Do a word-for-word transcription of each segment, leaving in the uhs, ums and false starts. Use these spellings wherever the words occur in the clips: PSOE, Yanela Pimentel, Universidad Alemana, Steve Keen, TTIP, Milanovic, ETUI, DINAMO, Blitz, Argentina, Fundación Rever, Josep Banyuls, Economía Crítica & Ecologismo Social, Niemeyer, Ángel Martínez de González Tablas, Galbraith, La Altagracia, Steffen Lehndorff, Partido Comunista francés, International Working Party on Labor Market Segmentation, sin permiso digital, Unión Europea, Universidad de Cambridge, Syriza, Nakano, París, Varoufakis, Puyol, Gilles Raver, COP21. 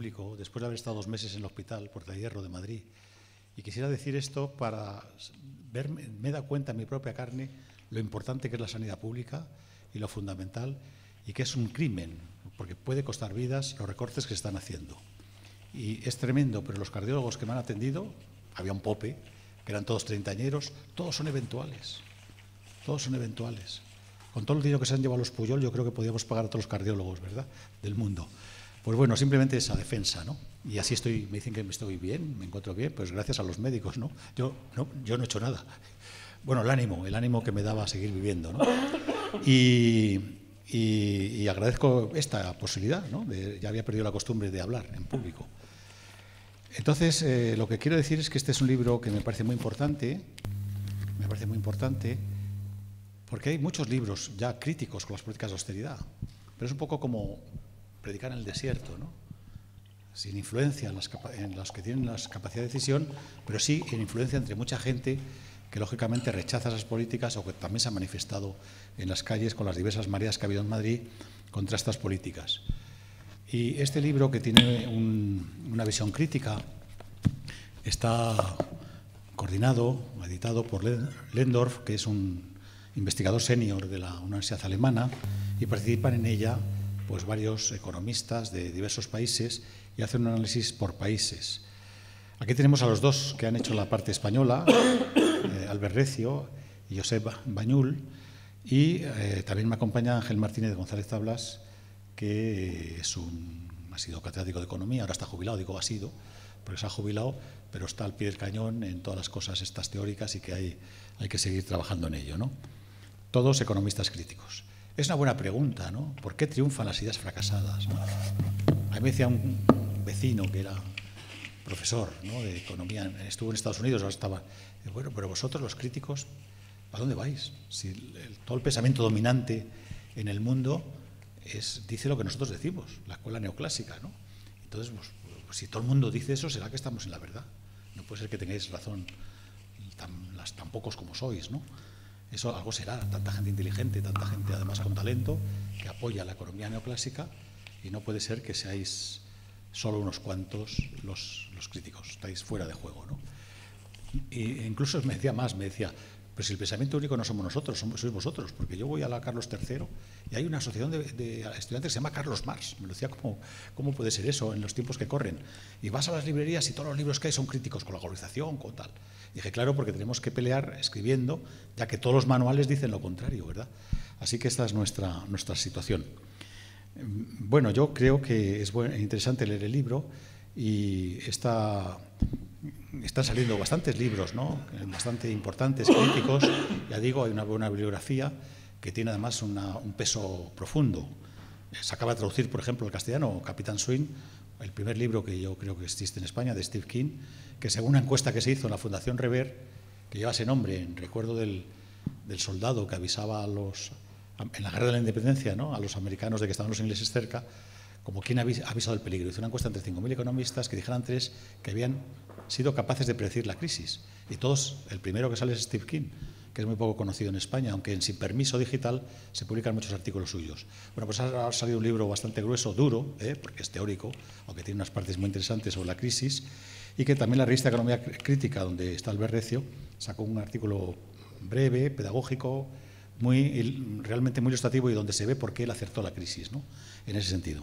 público después de haber estado dos meses en el hospital Puerta de Hierro de Madrid. Y quisiera decir esto para verme, me da cuenta en mi propia carne lo importante que es la sanidad pública y lo fundamental, y que es un crimen, porque puede costar vidas los recortes que se están haciendo. Y es tremendo, pero los cardiólogos que me han atendido, había un pope, que eran todos treintañeros, todos son eventuales, todos son eventuales. Con todo el dinero que se han llevado los Puyol, yo creo que podíamos pagar a todos los cardiólogos, ¿verdad?, del mundo. Pues bueno, simplemente esa defensa, ¿no? Y así estoy, me dicen que me estoy bien, me encuentro bien, pues gracias a los médicos, ¿no? Yo no, yo no he hecho nada. Bueno, el ánimo, el ánimo que me daba a seguir viviendo, ¿no? Y, y, y agradezco esta posibilidad, ¿no? De, ya había perdido la costumbre de hablar en público. Entonces, eh, lo que quiero decir es que este es un libro que me parece muy importante, me parece muy importante, porque hay muchos libros ya críticos con las políticas de austeridad, pero es un poco como predicar en el desierto, ¿no? Sin influencia en las, en las que tienen la capacidad de decisión, pero sí en influencia entre mucha gente que lógicamente rechaza esas políticas o que también se ha manifestado en las calles con las diversas mareas que ha habido en Madrid contra estas políticas. Y este libro, que tiene un, una visión crítica, está coordinado, editado por Lehndorff, que es un investigador senior de la Universidad Alemana, y participan en ella pues varios economistas de diversos países y hacen un análisis por países. Aquí tenemos a los dos que han hecho la parte española, eh, Albert Recio y Josep Banyuls, y eh, también me acompaña Ángel Martínez de González Tablas, que es un, ha sido catedrático de economía, ahora está jubilado, digo ha sido, porque se ha jubilado, pero está al pie del cañón en todas las cosas estas teóricas y que hay, hay que seguir trabajando en ello, ¿no? Todos economistas críticos. Es una buena pregunta, ¿no? ¿Por qué triunfan las ideas fracasadas? A mí me decía un vecino que era profesor, ¿no?, de economía, estuvo en Estados Unidos, ahora estaba... Bueno, pero vosotros los críticos, ¿a dónde vais? Si el, el, todo el pensamiento dominante en el mundo es, dice lo que nosotros decimos, la escuela neoclásica, ¿no? Entonces, pues, pues, si todo el mundo dice eso, será que estamos en la verdad. No puede ser que tengáis razón tan, las, tan pocos como sois, ¿no? Eso algo será, tanta gente inteligente, tanta gente además con talento, que apoya la economía neoclásica, y no puede ser que seáis solo unos cuantos los, los críticos, estáis fuera de juego, ¿no? E incluso me decía más, me decía, pero si el pensamiento único no somos nosotros, somos, sois vosotros, porque yo voy a la Carlos tercero y hay una asociación de, de estudiantes que se llama Carlos Marx, me lo decía, ¿cómo, cómo puede ser eso en los tiempos que corren? Y vas a las librerías y todos los libros que hay son críticos con la globalización, con tal. Y dije, claro, porque tenemos que pelear escribiendo, ya que todos los manuales dicen lo contrario, ¿verdad? Así que esta es nuestra, nuestra situación. Bueno, yo creo que es buen, interesante leer el libro y está... Están saliendo bastantes libros, ¿no?, bastante importantes, críticos. Ya digo, hay una buena bibliografía que tiene además una, un peso profundo. Se acaba de traducir, por ejemplo, al castellano Capitán Swing, el primer libro que yo creo que existe en España, de Steve Keen, que según una encuesta que se hizo en la Fundación Rever, que lleva ese nombre en recuerdo del, del soldado que avisaba a los, en la guerra de la independencia, ¿no?, a los americanos de que estaban los ingleses cerca, como quien ha avisado del peligro. Hizo una encuesta entre cinco mil economistas que dijeron antes que habían sido capaces de predecir la crisis. Y todos, el primero que sale es Steve Keen, que es muy poco conocido en España, aunque en Sin Permiso Digital se publican muchos artículos suyos. Bueno, pues ha salido un libro bastante grueso, duro, ¿eh?, porque es teórico, aunque tiene unas partes muy interesantes sobre la crisis, y que también la revista Economía Crítica, donde está Albert Recio, sacó un artículo breve, pedagógico, muy, realmente muy ilustrativo y donde se ve por qué él acertó la crisis, ¿no?, en ese sentido.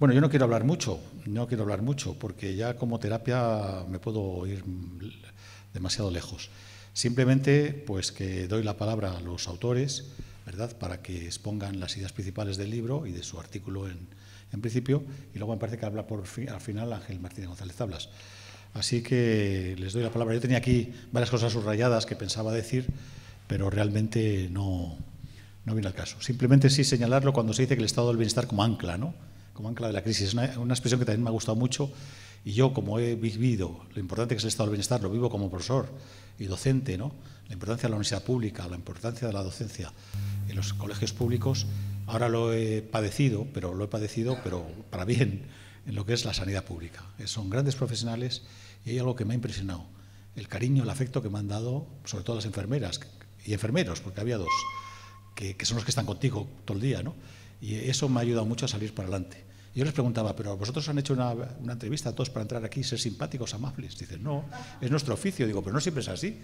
Bueno, yo no quiero hablar mucho, no quiero hablar mucho, porque ya como terapia me puedo ir demasiado lejos. Simplemente, pues que doy la palabra a los autores, ¿verdad?, para que expongan las ideas principales del libro y de su artículo en, en principio, y luego me parece que habla por fi, al final Ángel Martínez González Tablas. Así que les doy la palabra. Yo tenía aquí varias cosas subrayadas que pensaba decir, pero realmente no, no viene al caso. Simplemente sí señalarlo cuando se dice que el estado del bienestar como ancla, ¿no?, como ancla de la crisis. Es una, una expresión que también me ha gustado mucho, y yo, como he vivido lo importante que es el estado del bienestar, lo vivo como profesor y docente, ¿no?, la importancia de la universidad pública, la importancia de la docencia en los colegios públicos. Ahora lo he padecido, pero lo he padecido, pero para bien, en lo que es la sanidad pública. Son grandes profesionales y hay algo que me ha impresionado, el cariño, el afecto que me han dado, sobre todo las enfermeras y enfermeros, porque había dos, que, que son los que están contigo todo el día, ¿no? Y eso me ha ayudado mucho a salir para adelante. Yo les preguntaba, ¿pero vosotros han hecho una, una entrevista a todos para entrar aquí, ser simpáticos, amables? Dicen, no, es nuestro oficio. Digo, pero no siempre es así,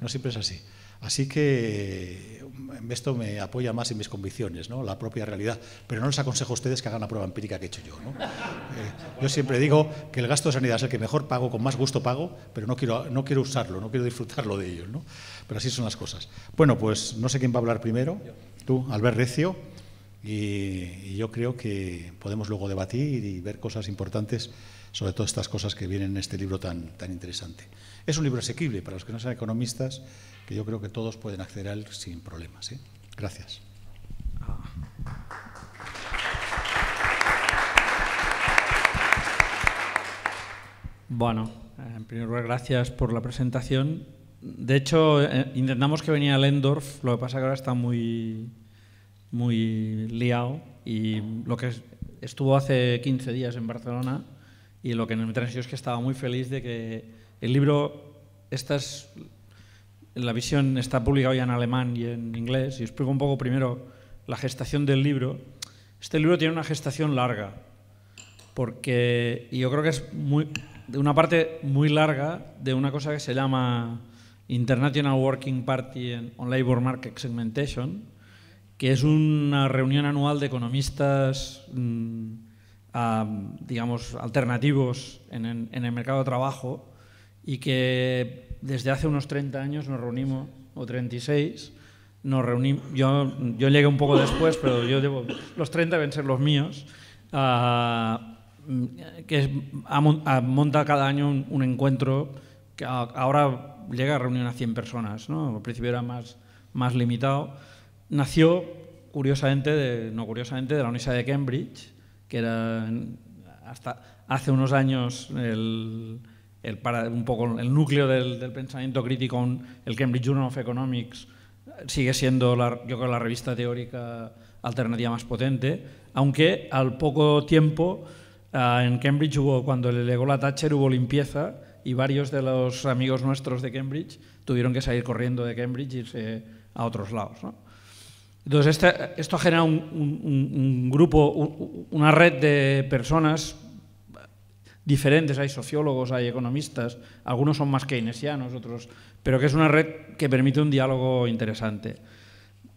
no siempre es así. Así que esto me apoya más en mis convicciones, ¿no? La propia realidad. Pero no les aconsejo a ustedes que hagan la prueba empírica que he hecho yo, ¿no? Eh, yo siempre digo que el gasto de sanidad es el que mejor pago, con más gusto pago, pero no quiero, no quiero usarlo, no quiero disfrutarlo de ello, ¿no? Pero así son las cosas. Bueno, pues no sé quién va a hablar primero. Tú, Albert Recio. Y yo creo que podemos luego debatir y ver cosas importantes, sobre todo estas cosas que vienen en este libro tan, tan interesante. Es un libro asequible para los que no sean economistas, que yo creo que todos pueden acceder a él sin problemas, ¿eh? Gracias. Bueno, en primer lugar, gracias por la presentación. De hecho, intentamos que venía Lehndorff, lo que pasa que ahora está muy... muy liado, y lo que estuvo hace quince días en Barcelona, y lo que me transmitió es que estaba muy feliz de que el libro, esta es, la visión está publicado ya en alemán y en inglés, y os explico un poco primero la gestación del libro. Este libro tiene una gestación larga, porque y yo creo que es muy, de una parte muy larga de una cosa que se llama International Working Party on Labor Market Segmentation, que es una reunión anual de economistas, mmm, a, digamos, alternativos en, en, en el mercado de trabajo, y que desde hace unos treinta años nos reunimos, o treinta y seis, nos reunimos, yo, yo llegué un poco después, pero yo llevo, los treinta deben ser los míos, a, que a, a, monta cada año un, un encuentro que a, ahora llega a reunir a cien personas, ¿no? Al principio era más, más limitado. Nació, curiosamente, de, no curiosamente, de la Universidad de Cambridge, que era hasta hace unos años el, el, para, un poco el núcleo del, del pensamiento crítico. El Cambridge Journal of Economics sigue siendo, la, yo creo, la revista teórica alternativa más potente, aunque al poco tiempo en Cambridge hubo, cuando le llegó la Thatcher, hubo limpieza, y varios de los amigos nuestros de Cambridge tuvieron que salir corriendo de Cambridge e irse a otros lados, ¿no? Entonces, este, esto ha generado un, un, un grupo, un, una red de personas diferentes. Hay sociólogos, hay economistas, algunos son más keynesianos, otros, pero que es una red que permite un diálogo interesante.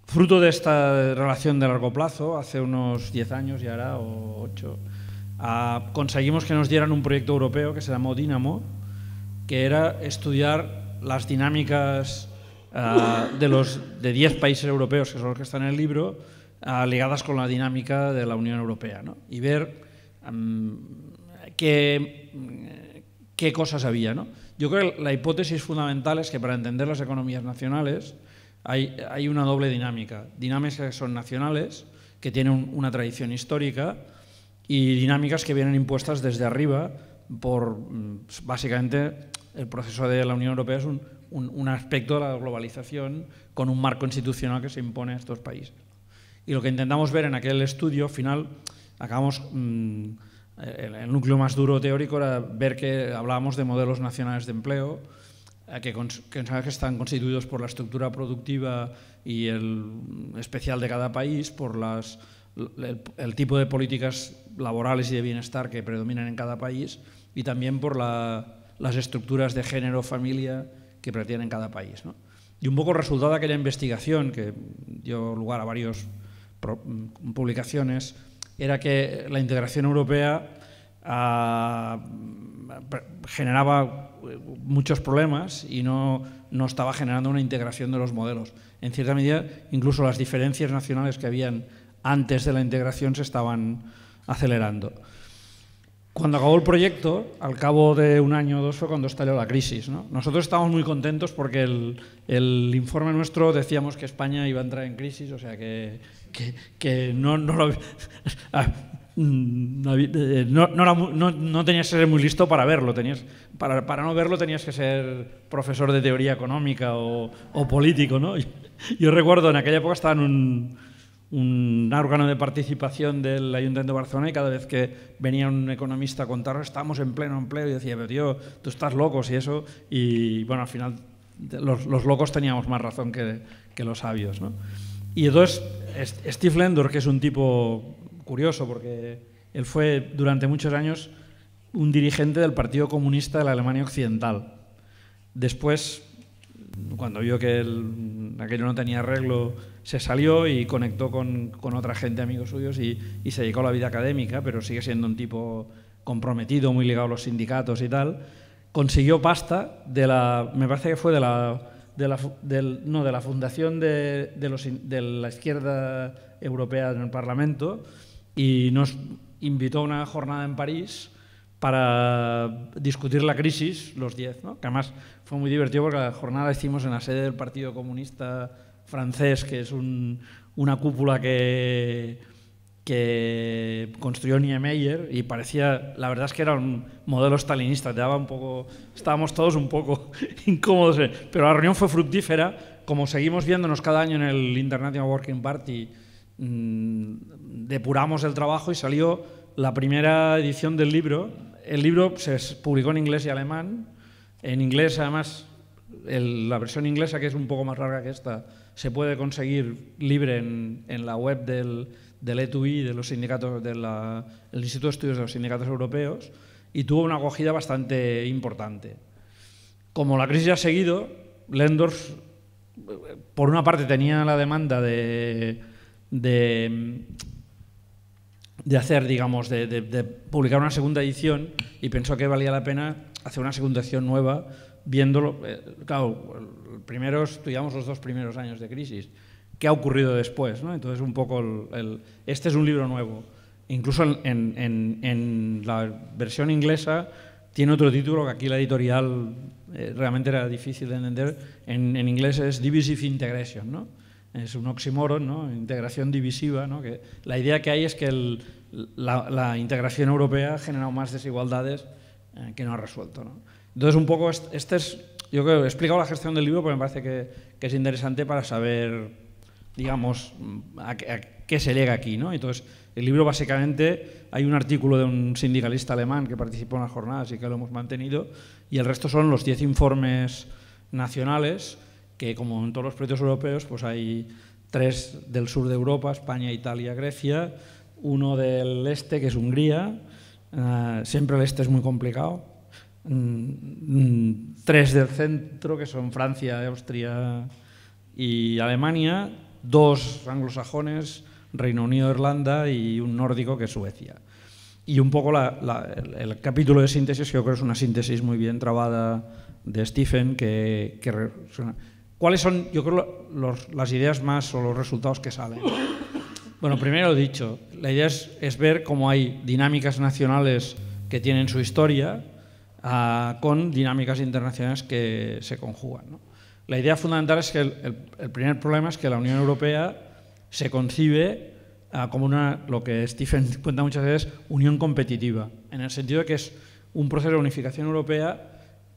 Fruto de esta relación de largo plazo, hace unos diez años ya era, o ocho, a, conseguimos que nos dieran un proyecto europeo que se llamó DINAMO, que era estudiar las dinámicas Uh, de los de diez países europeos, que son los que están en el libro, uh, ligadas con la dinámica de la Unión Europea, ¿no? Y ver um, qué, qué cosas había, ¿no? Yo creo que la hipótesis fundamental es que para entender las economías nacionales hay, hay una doble dinámica. Dinámicas que son nacionales, que tienen una tradición histórica, y dinámicas que vienen impuestas desde arriba por, básicamente, el proceso de la Unión Europea es un un aspecto de la globalización con un marco institucional que se impone a estos países. Y lo que intentamos ver en aquel estudio, al final, acabamos, mmm, el, el núcleo más duro teórico era ver que hablábamos de modelos nacionales de empleo, eh, que, que, que están constituidos por la estructura productiva y el especial de cada país, por las, el, el tipo de políticas laborales y de bienestar que predominan en cada país, y también por la, las estructuras de género, familia, que pretenden en cada país, ¿no? Y un poco resultado de aquella investigación, que dio lugar a varias publicaciones, era que la integración europea ah, generaba muchos problemas y no, no estaba generando una integración de los modelos. En cierta medida, incluso las diferencias nacionales que habían antes de la integración se estaban acelerando. Cuando acabó el proyecto, al cabo de un año o dos, fue cuando estalló la crisis, ¿no? Nosotros estábamos muy contentos porque el, el informe nuestro decíamos que España iba a entrar en crisis, o sea que, que, que no, no, lo, no, no, no, no tenías que ser muy listo para verlo, tenías, para, para no verlo tenías que ser profesor de teoría económica o, o político, ¿no? Yo, yo recuerdo, en aquella época estaba en un... un órgano de participación del Ayuntamiento de Barcelona, y cada vez que venía un economista a contarnos, estábamos en pleno empleo, y decía, pero tío, tú estás loco y eso, y bueno, al final los, los locos teníamos más razón que, que los sabios, ¿no? Y entonces Steve Lehndorff, que es un tipo curioso porque Él fue durante muchos años un dirigente del Partido Comunista de la Alemania Occidental. Después, cuando vio que el, aquello no tenía arreglo, se salió y conectó con, con otra gente, amigos suyos, y, y se dedicó a la vida académica, pero sigue siendo un tipo comprometido, muy ligado a los sindicatos y tal. Consiguió pasta de la, me parece que fue de la, de la, del, no, de la fundación de, de, los, de la izquierda europea en el Parlamento, y nos invitó a una jornada en París para discutir la crisis, los diez, ¿no? Que además fue muy divertido porque la jornada la hicimos en la sede del Partido Comunista francés, que es un, una cúpula que, que construyó Niemeyer, y parecía, la verdad es que era un modelo stalinista, te daba un poco, estábamos todos un poco incómodos, pero la reunión fue fructífera, como seguimos viéndonos cada año en el International Working Party, mmm, depuramos el trabajo y salió la primera edición del libro. El libro se publicó en inglés y alemán. En inglés, además, el, la versión inglesa, que es un poco más larga que esta, se puede conseguir libre en, en la web del, del E T U I, del de Instituto de Estudios de los Sindicatos Europeos, y tuvo una acogida bastante importante. Como la crisis ha seguido, Lehndorff, por una parte, tenía la demanda de, de de hacer, digamos, de, de, de publicar una segunda edición, y pensó que valía la pena hacer una segunda edición nueva, viéndolo, eh, claro, primero estudiamos los dos primeros años de crisis, qué ha ocurrido después, ¿no? Entonces, un poco, el, el, este es un libro nuevo, incluso en, en, en, en la versión inglesa tiene otro título que aquí la editorial eh, realmente era difícil de entender, en, en inglés es Divisive Integration, ¿no? Es un oxímoron, ¿no? Integración divisiva, ¿no? Que la idea que hay es que el, la, la integración europea ha generado más desigualdades eh, que no ha resuelto, ¿no? Entonces, un poco, este, este es, yo creo, he explicado la gestión del libro, pero me parece que, que es interesante para saber, digamos, a, a qué se llega aquí, ¿no? Entonces, el libro básicamente, hay un artículo de un sindicalista alemán que participó en las jornadas y que lo hemos mantenido, y el resto son los diez informes nacionales, que como en todos los proyectos europeos, pues hay tres del sur de Europa, España, Italia, Grecia, uno del este, que es Hungría, eh, siempre el este es muy complicado, mm, tres del centro, que son Francia, Austria y Alemania, dos anglosajones, Reino Unido, Irlanda, y un nórdico, que es Suecia. Y un poco la, la, el, el capítulo de síntesis, que yo creo es una síntesis muy bien trabada de Steffen, que... que ¿cuáles son, yo creo, los, las ideas más o los resultados que salen? Bueno, primero lo dicho, la idea es, es ver cómo hay dinámicas nacionales que tienen su historia uh, con dinámicas internacionales que se conjugan, ¿no? La idea fundamental es que el, el, el primer problema es que la Unión Europea se concibe uh, como una, lo que Steffen cuenta muchas veces, unión competitiva, en el sentido de que es un proceso de unificación europea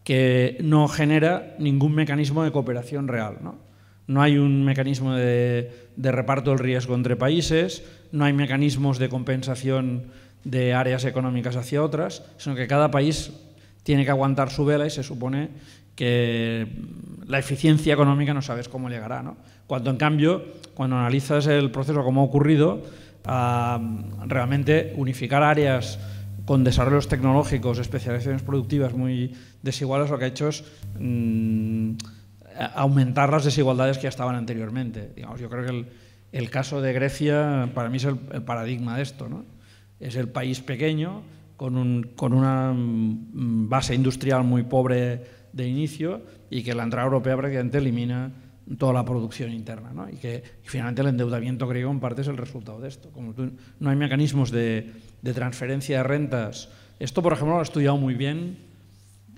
que no genera ningún mecanismo de cooperación real, ¿no? No hay un mecanismo de, de reparto del riesgo entre países, no hay mecanismos de compensación de áreas económicas hacia otras, sino que cada país tiene que aguantar su vela y se supone que la eficiencia económica no sabes cómo llegará, ¿no? Cuando, en cambio, cuando analizas el proceso como ha ocurrido, a realmente unificar áreas con desarrollos tecnológicos, especializaciones productivas muy desiguales, lo que ha hecho es mmm, aumentar las desigualdades que ya estaban anteriormente. Digamos, yo creo que el, el caso de Grecia para mí es el, el paradigma de esto, ¿no? Es el país pequeño con, un, con una mmm, base industrial muy pobre de inicio y que la entrada europea prácticamente elimina toda la producción interna, ¿no? Y que y finalmente el endeudamiento griego en parte es el resultado de esto. Como tú, no hay mecanismos de, de transferencia de rentas. Esto, por ejemplo, lo ha estudiado muy bien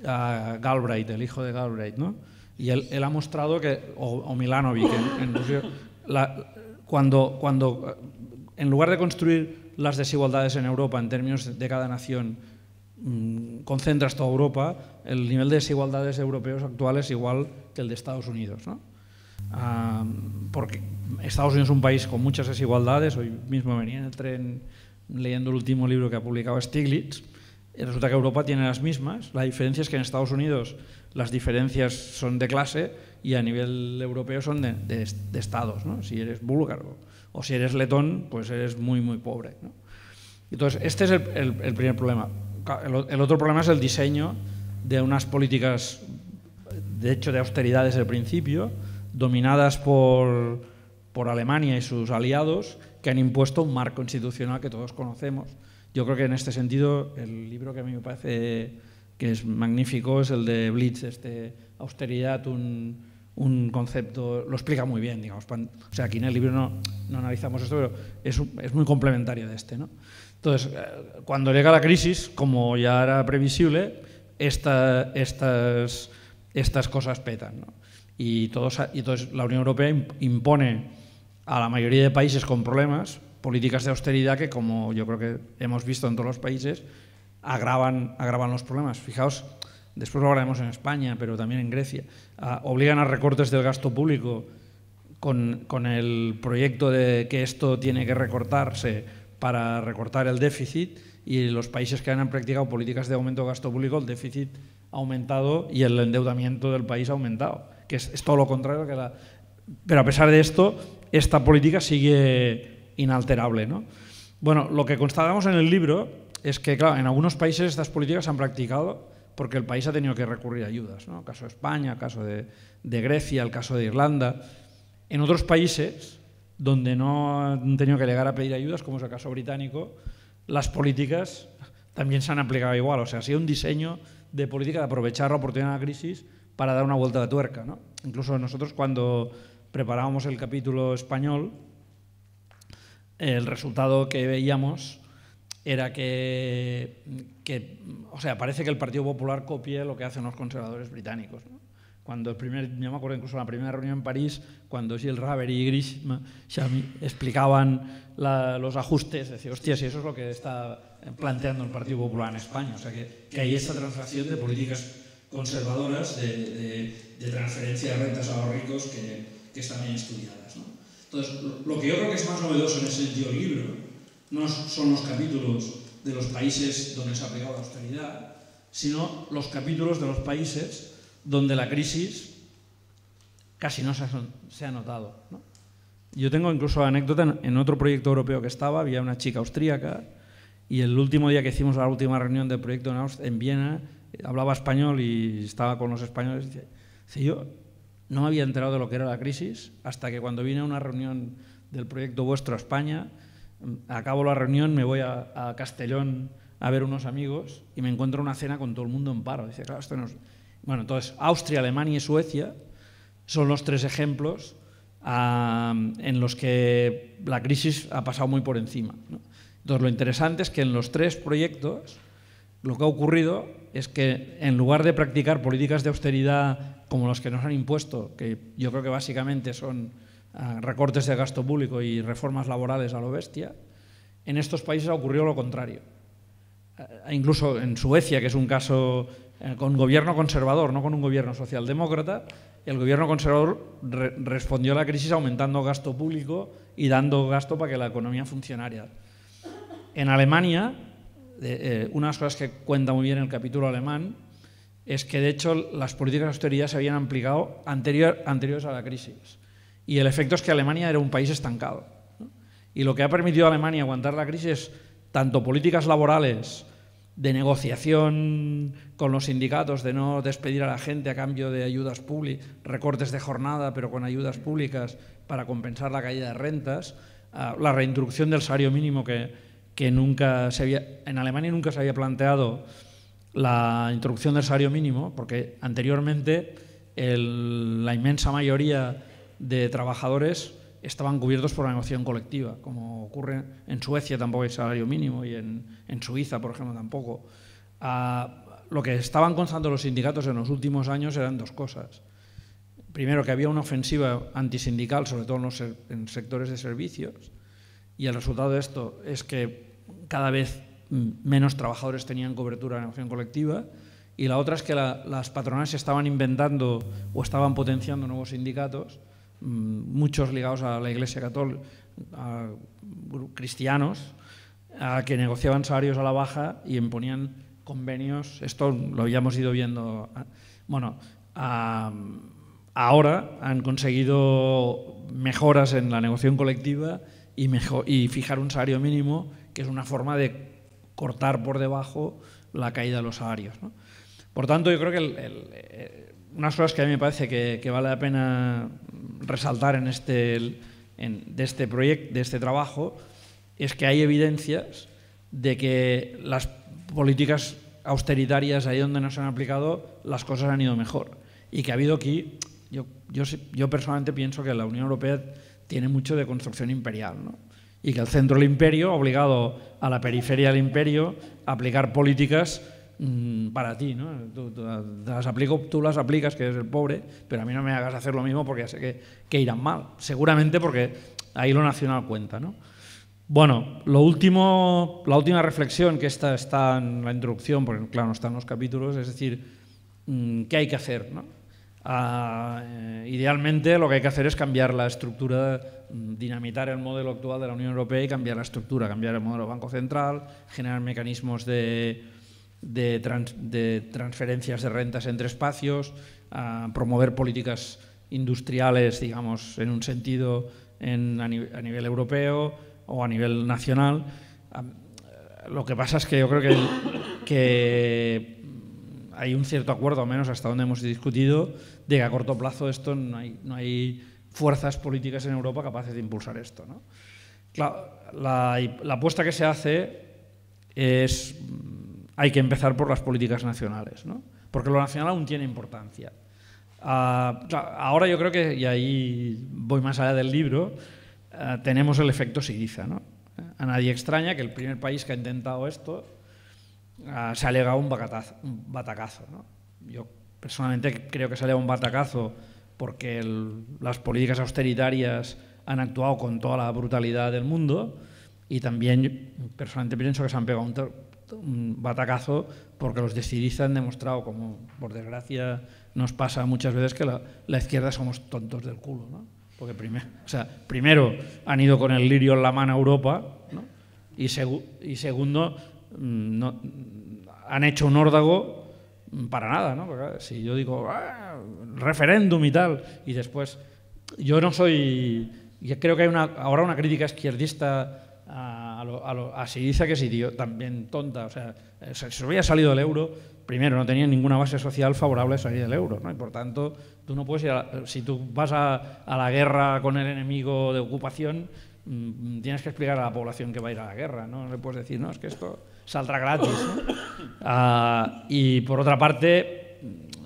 a Galbraith, el hijo de Galbraith, ¿no? Y él, él ha mostrado que, o, o Milanovic, en, en Rusia, la, cuando, cuando en lugar de construir las desigualdades en Europa en términos de cada nación, mmm, concentras toda Europa, el nivel de desigualdades europeos actual es igual que el de Estados Unidos, ¿no? Ah, porque Estados Unidos es un país con muchas desigualdades. Hoy mismo venía en el tren leyendo el último libro que ha publicado Stiglitz, y resulta que Europa tiene las mismas. La diferencia es que en Estados Unidos las diferencias son de clase y a nivel europeo son de, de, de estados, ¿no? Si eres búlgaro o si eres letón, pues eres muy muy pobre, ¿no? Entonces, este es el, el, el primer problema. El, el otro problema es el diseño de unas políticas, de hecho, de austeridad desde el principio, dominadas por, por Alemania y sus aliados, que han impuesto un marco institucional que todos conocemos. Yo creo que en este sentido, el libro que a mí me parece que es magnífico es el de Blitz, este, austeridad, un, un concepto, lo explica muy bien, digamos. O sea, aquí en el libro no, no analizamos esto, pero es, es muy complementario de este, ¿no? Entonces, cuando llega la crisis, como ya era previsible, esta, estas, estas cosas petan, ¿no? Y, todos, y entonces la Unión Europea impone a la mayoría de países con problemas políticas de austeridad que, como yo creo que hemos visto en todos los países, agravan, agravan los problemas. Fijaos, después lo hablaremos en España, pero también en Grecia. Ah, obligan a recortes del gasto público con, con el proyecto de que esto tiene que recortarse para recortar el déficit, y los países que han practicado políticas de aumento de gasto público, el déficit ha aumentado y el endeudamiento del país ha aumentado, que es, es todo lo contrario que la... Pero a pesar de esto, esta política sigue inalterable, ¿no? Bueno, lo que constatamos en el libro es que, claro, en algunos países estas políticas se han practicado porque el país ha tenido que recurrir a ayudas, ¿no? El caso de España, el caso de, de Grecia, el caso de Irlanda. En otros países donde no han tenido que llegar a pedir ayudas, como es el caso británico, las políticas también se han aplicado igual. O sea, ha sido un diseño de política de aprovechar la oportunidad de la crisis para dar una vuelta de tuerca, ¿no? Incluso nosotros, cuando preparábamos el capítulo español, el resultado que veíamos era que, que, o sea, parece que el Partido Popular copie lo que hacen los conservadores británicos, ¿no? Cuando el primer, yo me acuerdo incluso en la primera reunión en París, cuando Gilles Raver y Grisham explicaban la, los ajustes, decía, hostia, si eso es lo que está planteando el Partido Popular en España, o sea, que, que hay esta transacción de políticas conservadoras de, de, de transferencia de rentas a los ricos que, que están bien estudiadas, ¿no? Entonces, lo que yo creo que es más novedoso en ese sentido del libro no son los capítulos de los países donde se ha aplicado la austeridad, sino los capítulos de los países donde la crisis casi no se ha, se ha notado, ¿no? Yo tengo incluso anécdota, en otro proyecto europeo que estaba, había una chica austríaca, y el último día que hicimos la última reunión del proyecto en, Aust- en Viena, hablaba español y estaba con los españoles. Y dice, yo no me había enterado de lo que era la crisis hasta que, cuando vine a una reunión del proyecto vuestro a España, acabo la reunión, me voy a, a Castellón a ver unos amigos y me encuentro una cena con todo el mundo en paro. Dice, claro, esto no es... Bueno, entonces Austria, Alemania y Suecia son los tres ejemplos um, en los que la crisis ha pasado muy por encima, ¿no? Entonces, lo interesante es que en los tres proyectos lo que ha ocurrido es que, en lugar de practicar políticas de austeridad como las que nos han impuesto, que yo creo que básicamente son uh, recortes de gasto público y reformas laborales a lo bestia, en estos países ha ocurrido lo contrario. Uh, incluso en Suecia, que es un caso uh, con gobierno conservador, no con un gobierno socialdemócrata, el gobierno conservador re respondió a la crisis aumentando gasto público y dando gasto para que la economía funcionara. En Alemania, De, eh, una de las cosas que cuenta muy bien el capítulo alemán es que, de hecho, las políticas de austeridad se habían aplicado anterior, anteriores a la crisis, y el efecto es que Alemania era un país estancado, ¿no? Y lo que ha permitido a Alemania aguantar la crisis es tanto políticas laborales de negociación con los sindicatos, de no despedir a la gente a cambio de ayudas públicas, recortes de jornada pero con ayudas públicas para compensar la caída de rentas, uh, la reintroducción del salario mínimo, que que nunca se había, en Alemania nunca se había planteado la introducción del salario mínimo, porque anteriormente el, la inmensa mayoría de trabajadores estaban cubiertos por la negociación colectiva, como ocurre en Suecia. Tampoco hay salario mínimo, y en, en Suiza, por ejemplo, tampoco. Ah, lo que estaban constando los sindicatos en los últimos años eran dos cosas. Primero, que había una ofensiva antisindical, sobre todo en los en sectores de servicios, y el resultado de esto es que cada vez menos trabajadores tenían cobertura de la negociación colectiva, y la otra es que la, las patronales estaban inventando o estaban potenciando nuevos sindicatos, muchos ligados a la Iglesia católica, a cristianos, a que negociaban salarios a la baja y imponían convenios. Esto lo habíamos ido viendo. Bueno, a, ahora han conseguido mejoras en la negociación colectiva y, mejor, y fijar un salario mínimo, que es una forma de cortar por debajo la caída de los salarios, ¿no? Por tanto, yo creo que el, el, el, unas cosas que a mí me parece que, que vale la pena resaltar en este, en, de este proyecto, de este trabajo, es que hay evidencias de que las políticas austeritarias, ahí donde no se han aplicado, las cosas han ido mejor. Y que ha habido aquí, yo, yo, yo personalmente pienso que la Unión Europea tiene mucho de construcción imperial, ¿no? Y que el centro del imperio ha obligado a la periferia del imperio a aplicar políticas mmm, para ti, ¿no? Tú, tú, las aplico, tú las aplicas, que eres el pobre, pero a mí no me hagas hacer lo mismo porque ya sé que, que irán mal. Seguramente porque ahí lo nacional cuenta, ¿no? Bueno, lo último, la última reflexión, que esta está en la introducción, porque claro, no están los capítulos, es decir, ¿qué hay que hacer, no? Ah, idealmente lo que hay que hacer es cambiar la estructura, dinamitar el modelo actual de la Unión Europea y cambiar la estructura, cambiar el modelo banco central, generar mecanismos de, de, trans, de transferencias de rentas entre espacios, ah, promover políticas industriales, digamos, en un sentido en, a, nivel, a nivel europeo o a nivel nacional. Lo que pasa es que yo creo que, que hay un cierto acuerdo, al menos hasta donde hemos discutido, de que a corto plazo esto no hay, no hay fuerzas políticas en Europa capaces de impulsar esto, ¿no? Claro, la, la apuesta que se hace es hay que empezar por las políticas nacionales, ¿no? Porque lo nacional aún tiene importancia. Ah, claro, ahora yo creo que, y ahí voy más allá del libro, Uh, tenemos el efecto Syriza, ¿no? A nadie extraña que el primer país que ha intentado esto uh, se ha legado un, un batacazo, ¿no? Yo personalmente creo que se ha legado un batacazo porque el, las políticas austeritarias han actuado con toda la brutalidad del mundo, y también personalmente pienso que se han pegado un, un batacazo porque los de Syriza han demostrado, como por desgracia nos pasa muchas veces, que la, la izquierda somos tontos del culo, ¿no? Porque primero, o sea, primero han ido con el lirio en la mano a Europa, ¿no? y, segu y segundo no, han hecho un órdago para nada, ¿no? Porque si yo digo ¡ah, referéndum y tal! Y después, yo no soy... Yo creo que hay una, ahora una crítica izquierdista a, a, lo, a, lo, a Syriza que es idiota, también tonta. O sea, si hubiera salido del euro, primero no tenía ninguna base social favorable a salir del euro, ¿no? Y por tanto... Tú no puedes ir a la, si tú vas a, a la guerra con el enemigo de ocupación, mmm, tienes que explicar a la población que va a ir a la guerra, ¿no? No le puedes decir, no, es que esto saldrá gratis, ¿no? Ah, y por otra parte,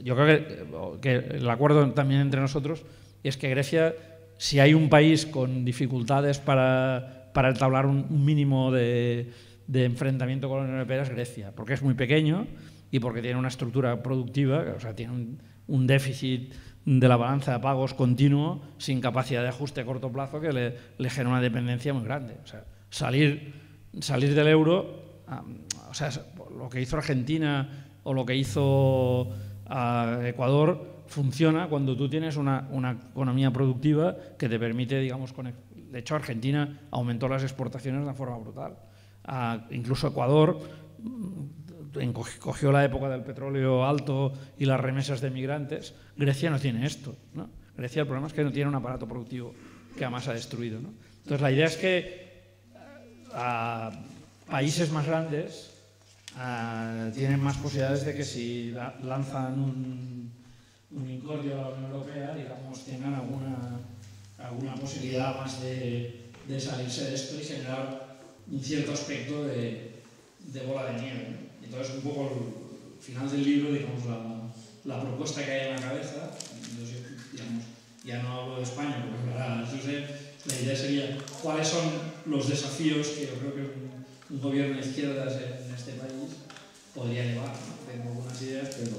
yo creo que, que el acuerdo también entre nosotros es que Grecia, si hay un país con dificultades para, para entablar un mínimo de, de enfrentamiento con la Unión Europea, es Grecia, porque es muy pequeño y porque tiene una estructura productiva, o sea, tiene un, un déficit de la balanza de pagos continuo, sin capacidad de ajuste a corto plazo, que le, le genera una dependencia muy grande. O sea, salir, salir del euro, um, o sea, lo que hizo Argentina o lo que hizo uh, Ecuador funciona cuando tú tienes una, una economía productiva que te permite, digamos, con, de hecho Argentina aumentó las exportaciones de una forma brutal. Uh, incluso Ecuador cogió la época del petróleo alto y las remesas de migrantes. Grecia no tiene esto, ¿no? Grecia, el problema es que no tiene un aparato productivo que además ha destruido, ¿no? Entonces la idea es que a países más grandes a, tienen más posibilidades de que si la, lanzan un, un incordio a la Unión Europea, digamos, tengan alguna, alguna posibilidad más de, de salirse de esto y generar un cierto aspecto de, de bola de nieve, ¿no? Entonces, un poco al final del libro, digamos, la, la propuesta que hay en la cabeza, entonces, digamos, ya no hablo de España, porque para Josep, la idea sería cuáles son los desafíos que yo creo que un, un gobierno de izquierdas en, en este país podría llevar, ¿no? Tengo algunas ideas, pero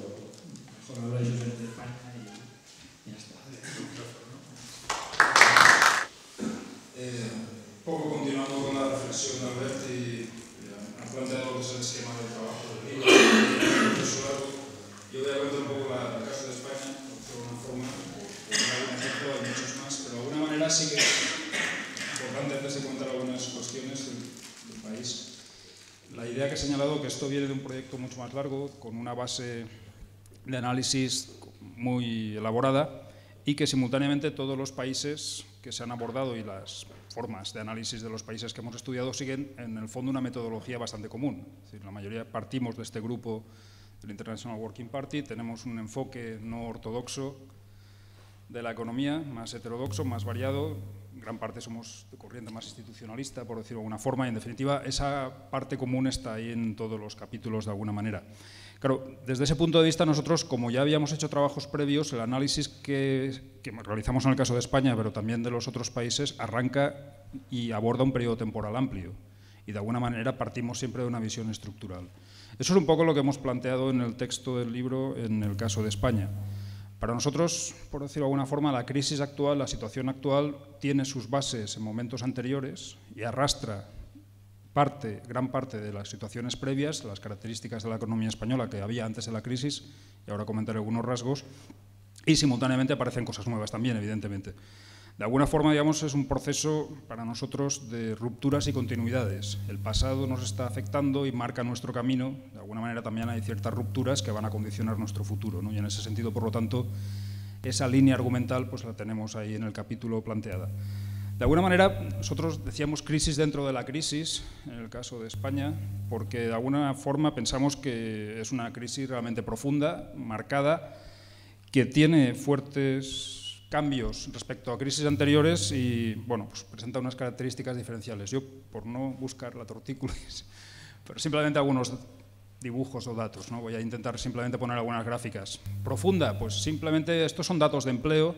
mejor hablo de Josep de España y ya está. Eh, poco continuando con la reflexión de Albert y planteando lo que es el esquema del trabajo del libro, yo voy a contar un poco la, el caso de España, de alguna forma, por dar un ejemplo, hay muchos más, pero de alguna manera sí que es importante hacerse cuenta de algunas cuestiones del, del país. La idea que he señalado, que esto viene de un proyecto mucho más largo, con una base de análisis muy elaborada, y que simultáneamente todos los países que se han abordado y las formas de análisis de los países que hemos estudiado siguen en el fondo una metodología bastante común. Es decir, la mayoría partimos de este grupo del International Working Party, tenemos un enfoque no ortodoxo de la economía, más heterodoxo, más variado, en gran parte somos de corriente más institucionalista, por decirlo de alguna forma, y en definitiva esa parte común está ahí en todos los capítulos de alguna manera. Claro, desde ese punto de vista nosotros, como ya habíamos hecho trabajos previos, el análisis que, que realizamos en el caso de España, pero también de los otros países, arranca y aborda un periodo temporal amplio y de alguna manera partimos siempre de una visión estructural. Eso es un poco lo que hemos planteado en el texto del libro en el caso de España. Para nosotros, por decirlo de alguna forma, la crisis actual, la situación actual, tiene sus bases en momentos anteriores y arrastra parte, gran parte de las situaciones previas, las características de la economía española que había antes de la crisis, y ahora comentaré algunos rasgos, y simultáneamente aparecen cosas nuevas también, evidentemente. De alguna forma, digamos, es un proceso para nosotros de rupturas y continuidades. El pasado nos está afectando y marca nuestro camino. De alguna manera también hay ciertas rupturas que van a condicionar nuestro futuro, ¿no? Y en ese sentido, por lo tanto, esa línea argumental pues la tenemos ahí en el capítulo planteada. De alguna manera, nosotros decíamos crisis dentro de la crisis, en el caso de España, porque de alguna forma pensamos que es una crisis realmente profunda, marcada, que tiene fuertes cambios respecto a crisis anteriores y, bueno, pues presenta unas características diferenciales. Yo, por no buscar la tortícolis, pero simplemente algunos dibujos o datos, ¿no? Voy a intentar simplemente poner algunas gráficas. Profunda, pues simplemente estos son datos de empleo.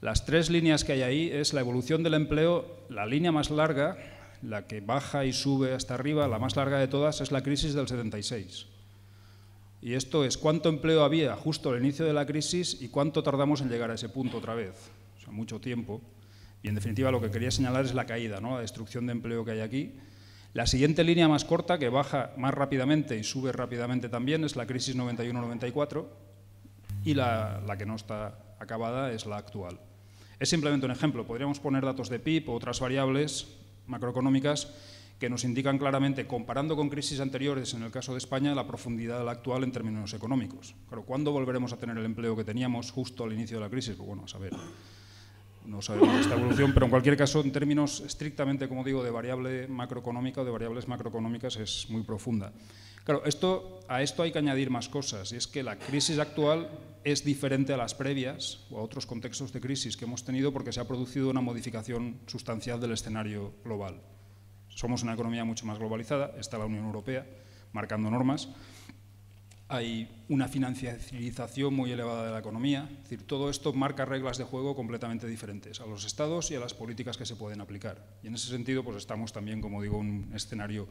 Las tres líneas que hay ahí es la evolución del empleo, la línea más larga, la que baja y sube hasta arriba, la más larga de todas es la crisis del setenta y seis. Y esto es cuánto empleo había justo al inicio de la crisis y cuánto tardamos en llegar a ese punto otra vez, o sea, mucho tiempo. Y en definitiva lo que quería señalar es la caída, ¿no? La destrucción de empleo que hay aquí. La siguiente línea más corta, que baja más rápidamente y sube rápidamente también, es la crisis noventa y uno noventa y cuatro y la, la que no está acabada es la actual. Es simplemente un ejemplo, podríamos poner datos de P I B o otras variables macroeconómicas que nos indican claramente, comparando con crisis anteriores, en el caso de España, la profundidad de la actual en términos económicos. Claro, ¿cuándo volveremos a tener el empleo que teníamos justo al inicio de la crisis? Pues bueno, a saber, no sabemos esta evolución, pero en cualquier caso, en términos estrictamente, como digo, de variable macroeconómica o de variables macroeconómicas, es muy profunda. Claro, esto, a esto hay que añadir más cosas, y es que la crisis actual es diferente a las previas o a otros contextos de crisis que hemos tenido porque se ha producido una modificación sustancial del escenario global. Somos una economía mucho más globalizada, está la Unión Europea marcando normas, hay una financiarización muy elevada de la economía, es decir, todo esto marca reglas de juego completamente diferentes a los estados y a las políticas que se pueden aplicar. Y en ese sentido, pues estamos también, como digo, en un escenario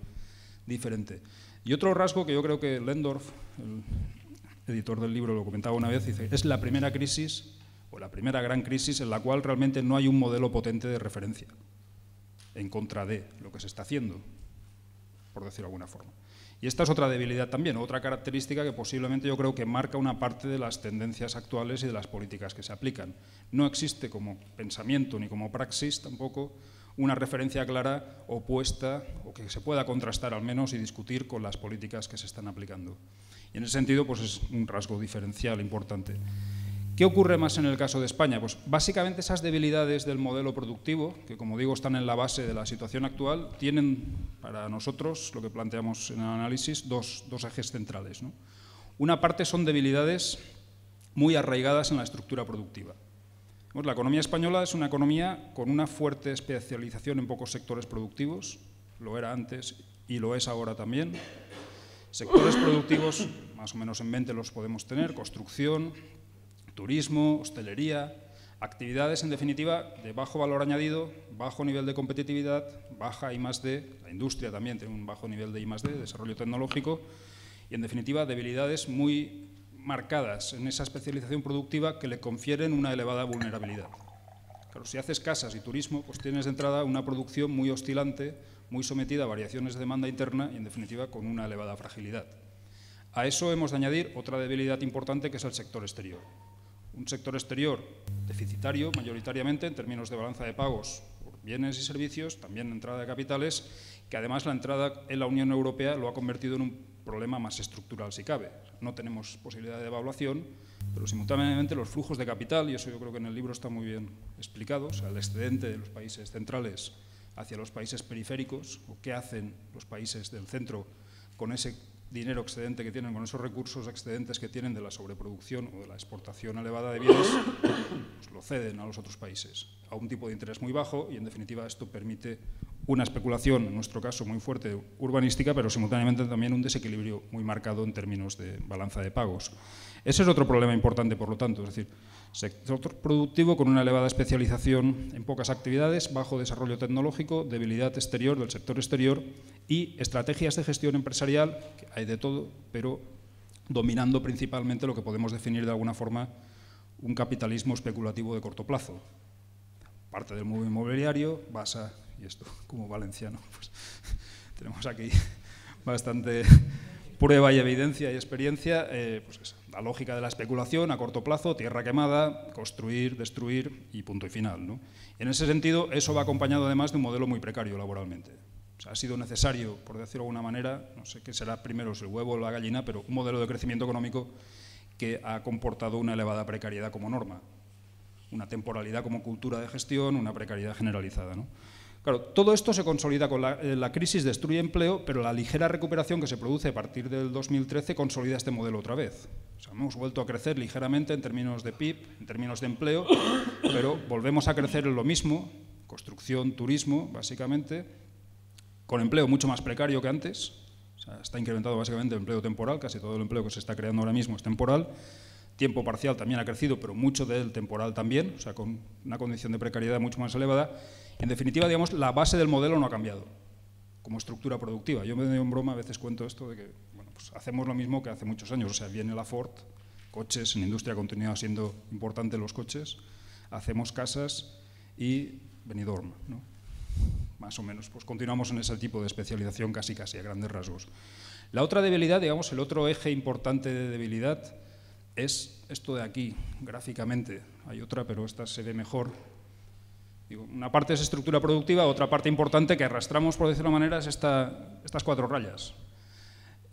diferente. Y otro rasgo que yo creo que Lehndorff, el editor del libro, lo comentaba una vez, dice, es la primera crisis, o la primera gran crisis, en la cual realmente no hay un modelo potente de referencia en contra de lo que se está haciendo, por decirlo de alguna forma. Y esta es otra debilidad también, otra característica que posiblemente yo creo que marca una parte de las tendencias actuales y de las políticas que se aplican. No existe como pensamiento ni como praxis tampoco una referencia clara, opuesta, o que se pueda contrastar al menos y discutir con las políticas que se están aplicando. Y en ese sentido, pues es un rasgo diferencial importante. ¿Qué ocurre más en el caso de España? Pues básicamente esas debilidades del modelo productivo, que como digo están en la base de la situación actual, tienen para nosotros, lo que planteamos en el análisis, dos, dos ejes centrales, ¿no? Una parte son debilidades muy arraigadas en la estructura productiva. La economía española es una economía con una fuerte especialización en pocos sectores productivos, lo era antes y lo es ahora también. Sectores productivos, más o menos en mente los podemos tener, construcción, turismo, hostelería, actividades en definitiva de bajo valor añadido, bajo nivel de competitividad, baja I más D, la industria también tiene un bajo nivel de I más D, desarrollo tecnológico, y en definitiva debilidades muy marcadas en esa especialización productiva que le confieren una elevada vulnerabilidad. Claro, si haces casas y turismo, pues tienes de entrada una producción muy oscilante, muy sometida a variaciones de demanda interna y en definitiva con una elevada fragilidad. A eso hemos de añadir otra debilidad importante que es el sector exterior. Un sector exterior deficitario mayoritariamente en términos de balanza de pagos por bienes y servicios, también entrada de capitales, que además la entrada en la Unión Europea lo ha convertido en un problema más estructural si cabe. No tenemos posibilidad de devaluación, pero simultáneamente los flujos de capital, y eso yo creo que en el libro está muy bien explicado, o sea, el excedente de los países centrales hacia los países periféricos, o qué hacen los países del centro con ese dinero excedente que tienen, con esos recursos excedentes que tienen de la sobreproducción o de la exportación elevada de bienes, pues lo ceden a los otros países a un tipo de interés muy bajo, y en definitiva esto permite una especulación, en nuestro caso muy fuerte, urbanística, pero simultáneamente también un desequilibrio muy marcado en términos de balanza de pagos. Ese es otro problema importante, por lo tanto, es decir, sector productivo con una elevada especialización en pocas actividades, bajo desarrollo tecnológico, debilidad exterior del sector exterior y estrategias de gestión empresarial, que hay de todo, pero dominando principalmente lo que podemos definir de alguna forma un capitalismo especulativo de corto plazo. Parte del mundo inmobiliario, basa, y esto como valenciano, pues tenemos aquí bastante prueba y evidencia y experiencia, eh, pues esa, la lógica de la especulación a corto plazo, tierra quemada, construir, destruir y punto y final, ¿no? En ese sentido, eso va acompañado además de un modelo muy precario laboralmente. O sea, ha sido necesario, por decirlo de alguna manera, no sé qué será primero, si el huevo o la gallina, pero un modelo de crecimiento económico que ha comportado una elevada precariedad como norma, una temporalidad como cultura de gestión, una precariedad generalizada, ¿no? Claro, todo esto se consolida con la, eh, la crisis, destruye empleo, pero la ligera recuperación que se produce a partir del dos mil trece consolida este modelo otra vez. O sea, hemos vuelto a crecer ligeramente en términos de P I B, en términos de empleo, pero volvemos a crecer en lo mismo, construcción, turismo, básicamente, con empleo mucho más precario que antes. O sea, está incrementado básicamente el empleo temporal, casi todo el empleo que se está creando ahora mismo es temporal. Tiempo parcial también ha crecido, pero mucho del temporal también, o sea, con una condición de precariedad mucho más elevada. En definitiva, digamos, la base del modelo no ha cambiado como estructura productiva. Yo me doy en broma, a veces cuento esto de que bueno, pues hacemos lo mismo que hace muchos años. O sea, viene la Ford, coches, en industria continúa siendo importante los coches, hacemos casas y Benidorm, ¿no? Más o menos, pues continuamos en ese tipo de especialización casi casi a grandes rasgos. La otra debilidad, digamos, el otro eje importante de debilidad es esto de aquí, gráficamente. Hay otra, pero esta se ve mejor. Digo, una parte es estructura productiva, otra parte importante que arrastramos, por decirlo de manera, es esta, estas cuatro rayas.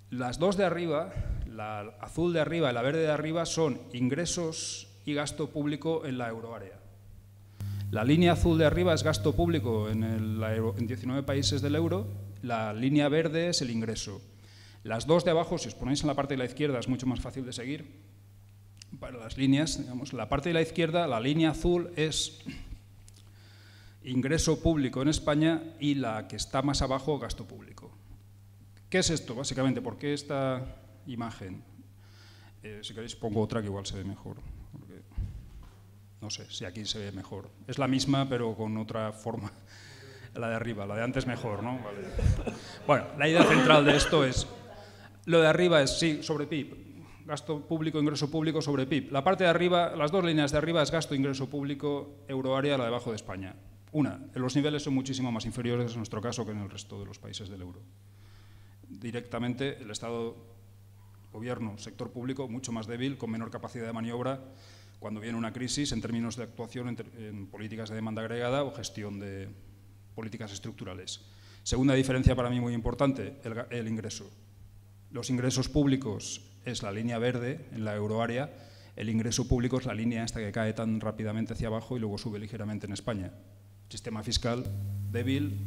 Las dos de arriba, la azul de arriba y la verde de arriba, son ingresos y gasto público en la euroárea. La línea azul de arriba es gasto público en, el, en diecinueve países del euro, la línea verde es el ingreso. Las dos de abajo, si os ponéis en la parte de la izquierda, es mucho más fácil de seguir. Para las líneas, digamos, la parte de la izquierda, la línea azul es ingreso público en España y la que está más abajo, gasto público. ¿Qué es esto, básicamente? ¿Por qué esta imagen? Eh, si queréis pongo otra que igual se ve mejor. Porque no sé si aquí se ve mejor. Es la misma, pero con otra forma. La de arriba, la de antes mejor, ¿no? Vale. Bueno, la idea central de esto es, lo de arriba es, sí, sobre P I B. Gasto público, ingreso público sobre P I B. La parte de arriba, las dos líneas de arriba es gasto, ingreso público, euroárea, la debajo de España. Una, los niveles son muchísimo más inferiores en nuestro caso que en el resto de los países del euro. Directamente el Estado, gobierno, sector público, mucho más débil, con menor capacidad de maniobra cuando viene una crisis en términos de actuación en, en políticas de demanda agregada o gestión de políticas estructurales. Segunda diferencia para mí muy importante, el, el ingreso. Los ingresos públicos es la línea verde en la euroárea, el ingreso público es la línea esta que cae tan rápidamente hacia abajo y luego sube ligeramente en España. Sistema fiscal débil,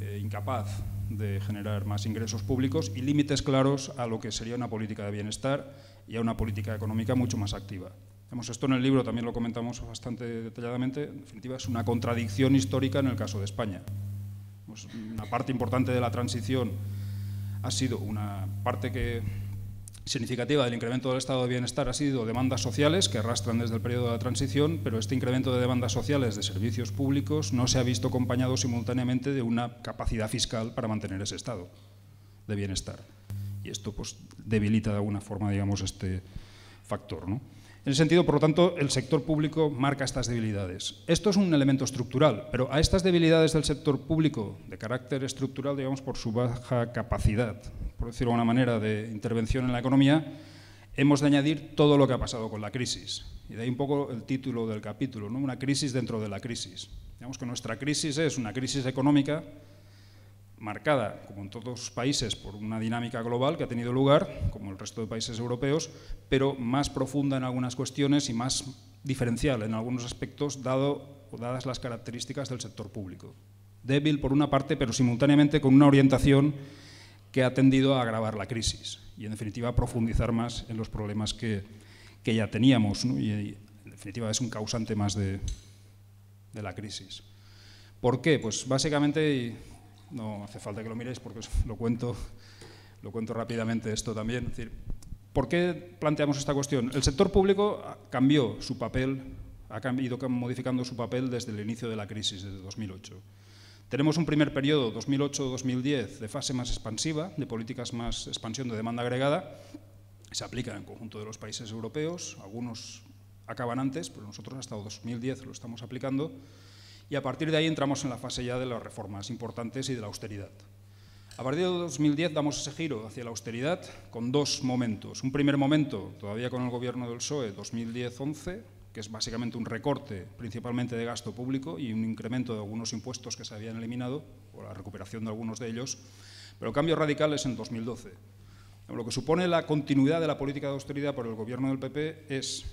eh, incapaz de generar más ingresos públicos y límites claros a lo que sería una política de bienestar y a una política económica mucho más activa. Vemos esto en el libro, también lo comentamos bastante detalladamente, en definitiva es una contradicción histórica en el caso de España. Pues una parte importante de la transición ha sido una parte que significativa del incremento del estado de bienestar ha sido demandas sociales que arrastran desde el periodo de la transición, pero este incremento de demandas sociales de servicios públicos no se ha visto acompañado simultáneamente de una capacidad fiscal para mantener ese estado de bienestar. Y esto pues, debilita de alguna forma digamos, este factor, ¿no? En ese sentido, por lo tanto, el sector público marca estas debilidades. Esto es un elemento estructural, pero a estas debilidades del sector público, de carácter estructural, digamos, por su baja capacidad, por decirlo de alguna manera, de intervención en la economía, hemos de añadir todo lo que ha pasado con la crisis. Y de ahí un poco el título del capítulo, ¿no? Una crisis dentro de la crisis. Digamos que nuestra crisis es una crisis económica marcada, como en todos los países, por una dinámica global que ha tenido lugar, como el resto de países europeos, pero más profunda en algunas cuestiones y más diferencial en algunos aspectos, dado o dadas las características del sector público. Débil por una parte, pero simultáneamente con una orientación que ha tendido a agravar la crisis y, en definitiva, a profundizar más en los problemas que, que ya teníamos, ¿no? Y, en definitiva, es un causante más de, de la crisis. ¿Por qué? Pues básicamente, y no hace falta que lo miréis porque os lo cuento, lo cuento rápidamente esto también, es decir, ¿por qué planteamos esta cuestión? El sector público cambió su papel, ha ido modificando su papel desde el inicio de la crisis, desde dos mil ocho. Tenemos un primer periodo, dos mil ocho a dos mil diez, de fase más expansiva, de políticas más expansión de demanda agregada. Se aplica en el conjunto de los países europeos, algunos acaban antes, pero nosotros hasta dos mil diez lo estamos aplicando. Y a partir de ahí entramos en la fase ya de las reformas importantes y de la austeridad. A partir de dos mil diez damos ese giro hacia la austeridad con dos momentos. Un primer momento, todavía con el gobierno del P S O E, dos mil diez a once, que es básicamente un recorte principalmente de gasto público y un incremento de algunos impuestos que se habían eliminado, o la recuperación de algunos de ellos, pero cambios radicales en dos mil doce. Lo que supone la continuidad de la política de austeridad por el gobierno del P P es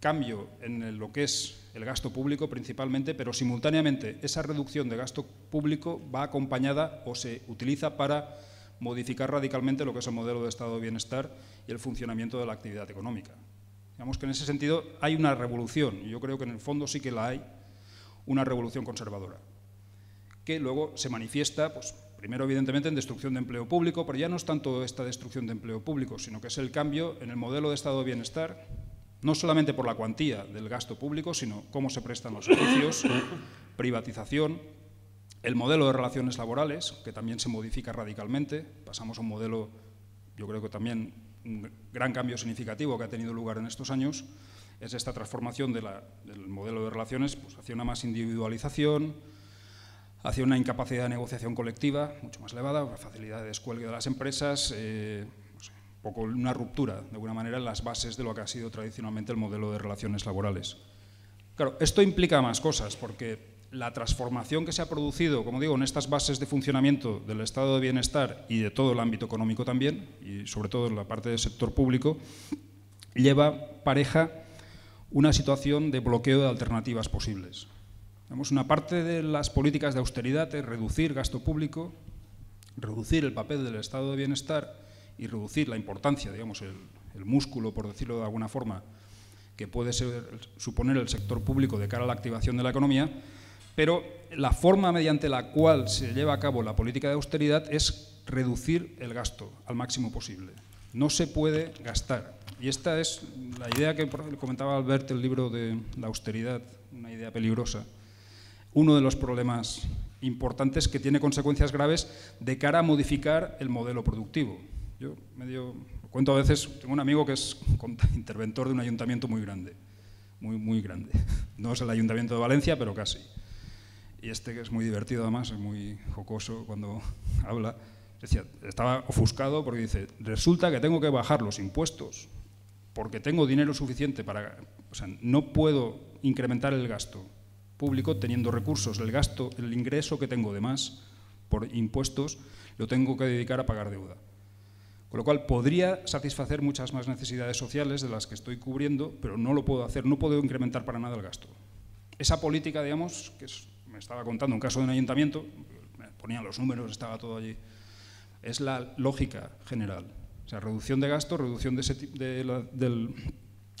cambio en lo que es el gasto público principalmente, pero simultáneamente esa reducción de gasto público va acompañada o se utiliza para modificar radicalmente lo que es el modelo de estado de bienestar y el funcionamiento de la actividad económica. Digamos que en ese sentido hay una revolución, y yo creo que en el fondo sí que la hay, una revolución conservadora, que luego se manifiesta, pues, primero evidentemente en destrucción de empleo público, pero ya no es tanto esta destrucción de empleo público, sino que es el cambio en el modelo de estado de bienestar, no solamente por la cuantía del gasto público, sino cómo se prestan los servicios, privatización, el modelo de relaciones laborales, que también se modifica radicalmente, pasamos a un modelo, yo creo que también un gran cambio significativo que ha tenido lugar en estos años es esta transformación de la, del modelo de relaciones, pues, hacia una más individualización, hacia una incapacidad de negociación colectiva mucho más elevada, una facilidad de descuelgue de las empresas, eh, no sé, un poco una ruptura de alguna manera en las bases de lo que ha sido tradicionalmente el modelo de relaciones laborales. Claro, esto implica más cosas porque la transformación que se ha producido, como digo, en estas bases de funcionamiento del estado de bienestar y de todo el ámbito económico también, y sobre todo en la parte del sector público, lleva pareja una situación de bloqueo de alternativas posibles. Tenemos una parte de las políticas de austeridad es reducir gasto público, reducir el papel del estado de bienestar y reducir la importancia, digamos, el, el músculo, por decirlo de alguna forma, que puede ser, suponer el sector público de cara a la activación de la economía. Pero la forma mediante la cual se lleva a cabo la política de austeridad es reducir el gasto al máximo posible. No se puede gastar. Y esta es la idea que comentaba Albert, el libro de la austeridad, una idea peligrosa. Uno de los problemas importantes que tiene consecuencias graves de cara a modificar el modelo productivo. Yo medio lo cuento a veces, tengo un amigo que es interventor de un ayuntamiento muy grande, muy, muy grande. No es el ayuntamiento de Valencia, pero casi. Y este, que es muy divertido además, es muy jocoso cuando habla, decía, estaba ofuscado porque dice, resulta que tengo que bajar los impuestos porque tengo dinero suficiente para... O sea, no puedo incrementar el gasto público teniendo recursos. El gasto, el ingreso que tengo de más por impuestos, lo tengo que dedicar a pagar deuda. Con lo cual podría satisfacer muchas más necesidades sociales de las que estoy cubriendo, pero no lo puedo hacer, no puedo incrementar para nada el gasto. Esa política, digamos, que es... Me estaba contando un caso de un ayuntamiento, ponían los números, estaba todo allí. Es la lógica general. O sea, reducción de gasto, reducción de, ese, de, la, de la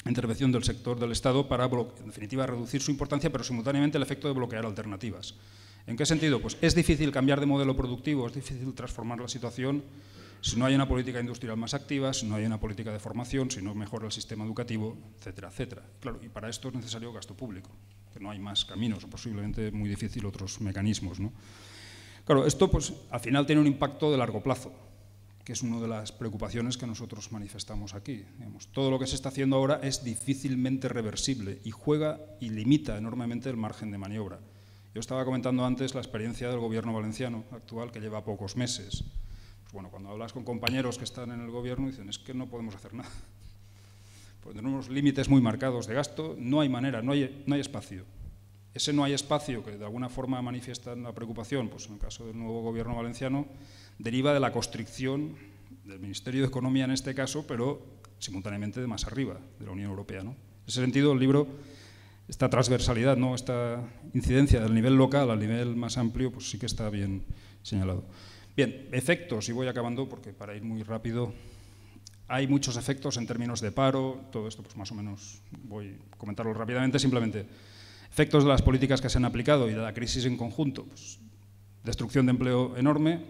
intervención del sector del Estado para, en definitiva, reducir su importancia, pero simultáneamente el efecto de bloquear alternativas. ¿En qué sentido? Pues es difícil cambiar de modelo productivo, es difícil transformar la situación si no hay una política industrial más activa, si no hay una política de formación, si no mejora el sistema educativo, etcétera, etcétera. Claro, y para esto es necesario gasto público. Que no hay más caminos, o posiblemente muy difícil otros mecanismos, ¿no? Claro, esto pues al final tiene un impacto de largo plazo, que es una de las preocupaciones que nosotros manifestamos aquí. Digamos, todo lo que se está haciendo ahora es difícilmente reversible y juega y limita enormemente el margen de maniobra. Yo estaba comentando antes la experiencia del gobierno valenciano actual, que lleva pocos meses. Pues, bueno, cuando hablas con compañeros que están en el gobierno, dicen, es que no podemos hacer nada. Pues tenemos límites muy marcados de gasto, no hay manera, no hay, no hay espacio. ese no hay espacio, que de alguna forma manifiesta la preocupación, pues en el caso del nuevo gobierno valenciano, deriva de la constricción del Ministerio de Economía en este caso, pero simultáneamente de más arriba, de la Unión Europea, ¿no? En ese sentido, el libro, esta transversalidad, ¿no?, esta incidencia del nivel local al nivel más amplio, pues sí que está bien señalado. Bien, efectos, y voy acabando porque para ir muy rápido, hay muchos efectos en términos de paro, todo esto pues más o menos voy a comentarlo rápidamente, simplemente efectos de las políticas que se han aplicado y de la crisis en conjunto, pues, destrucción de empleo enorme,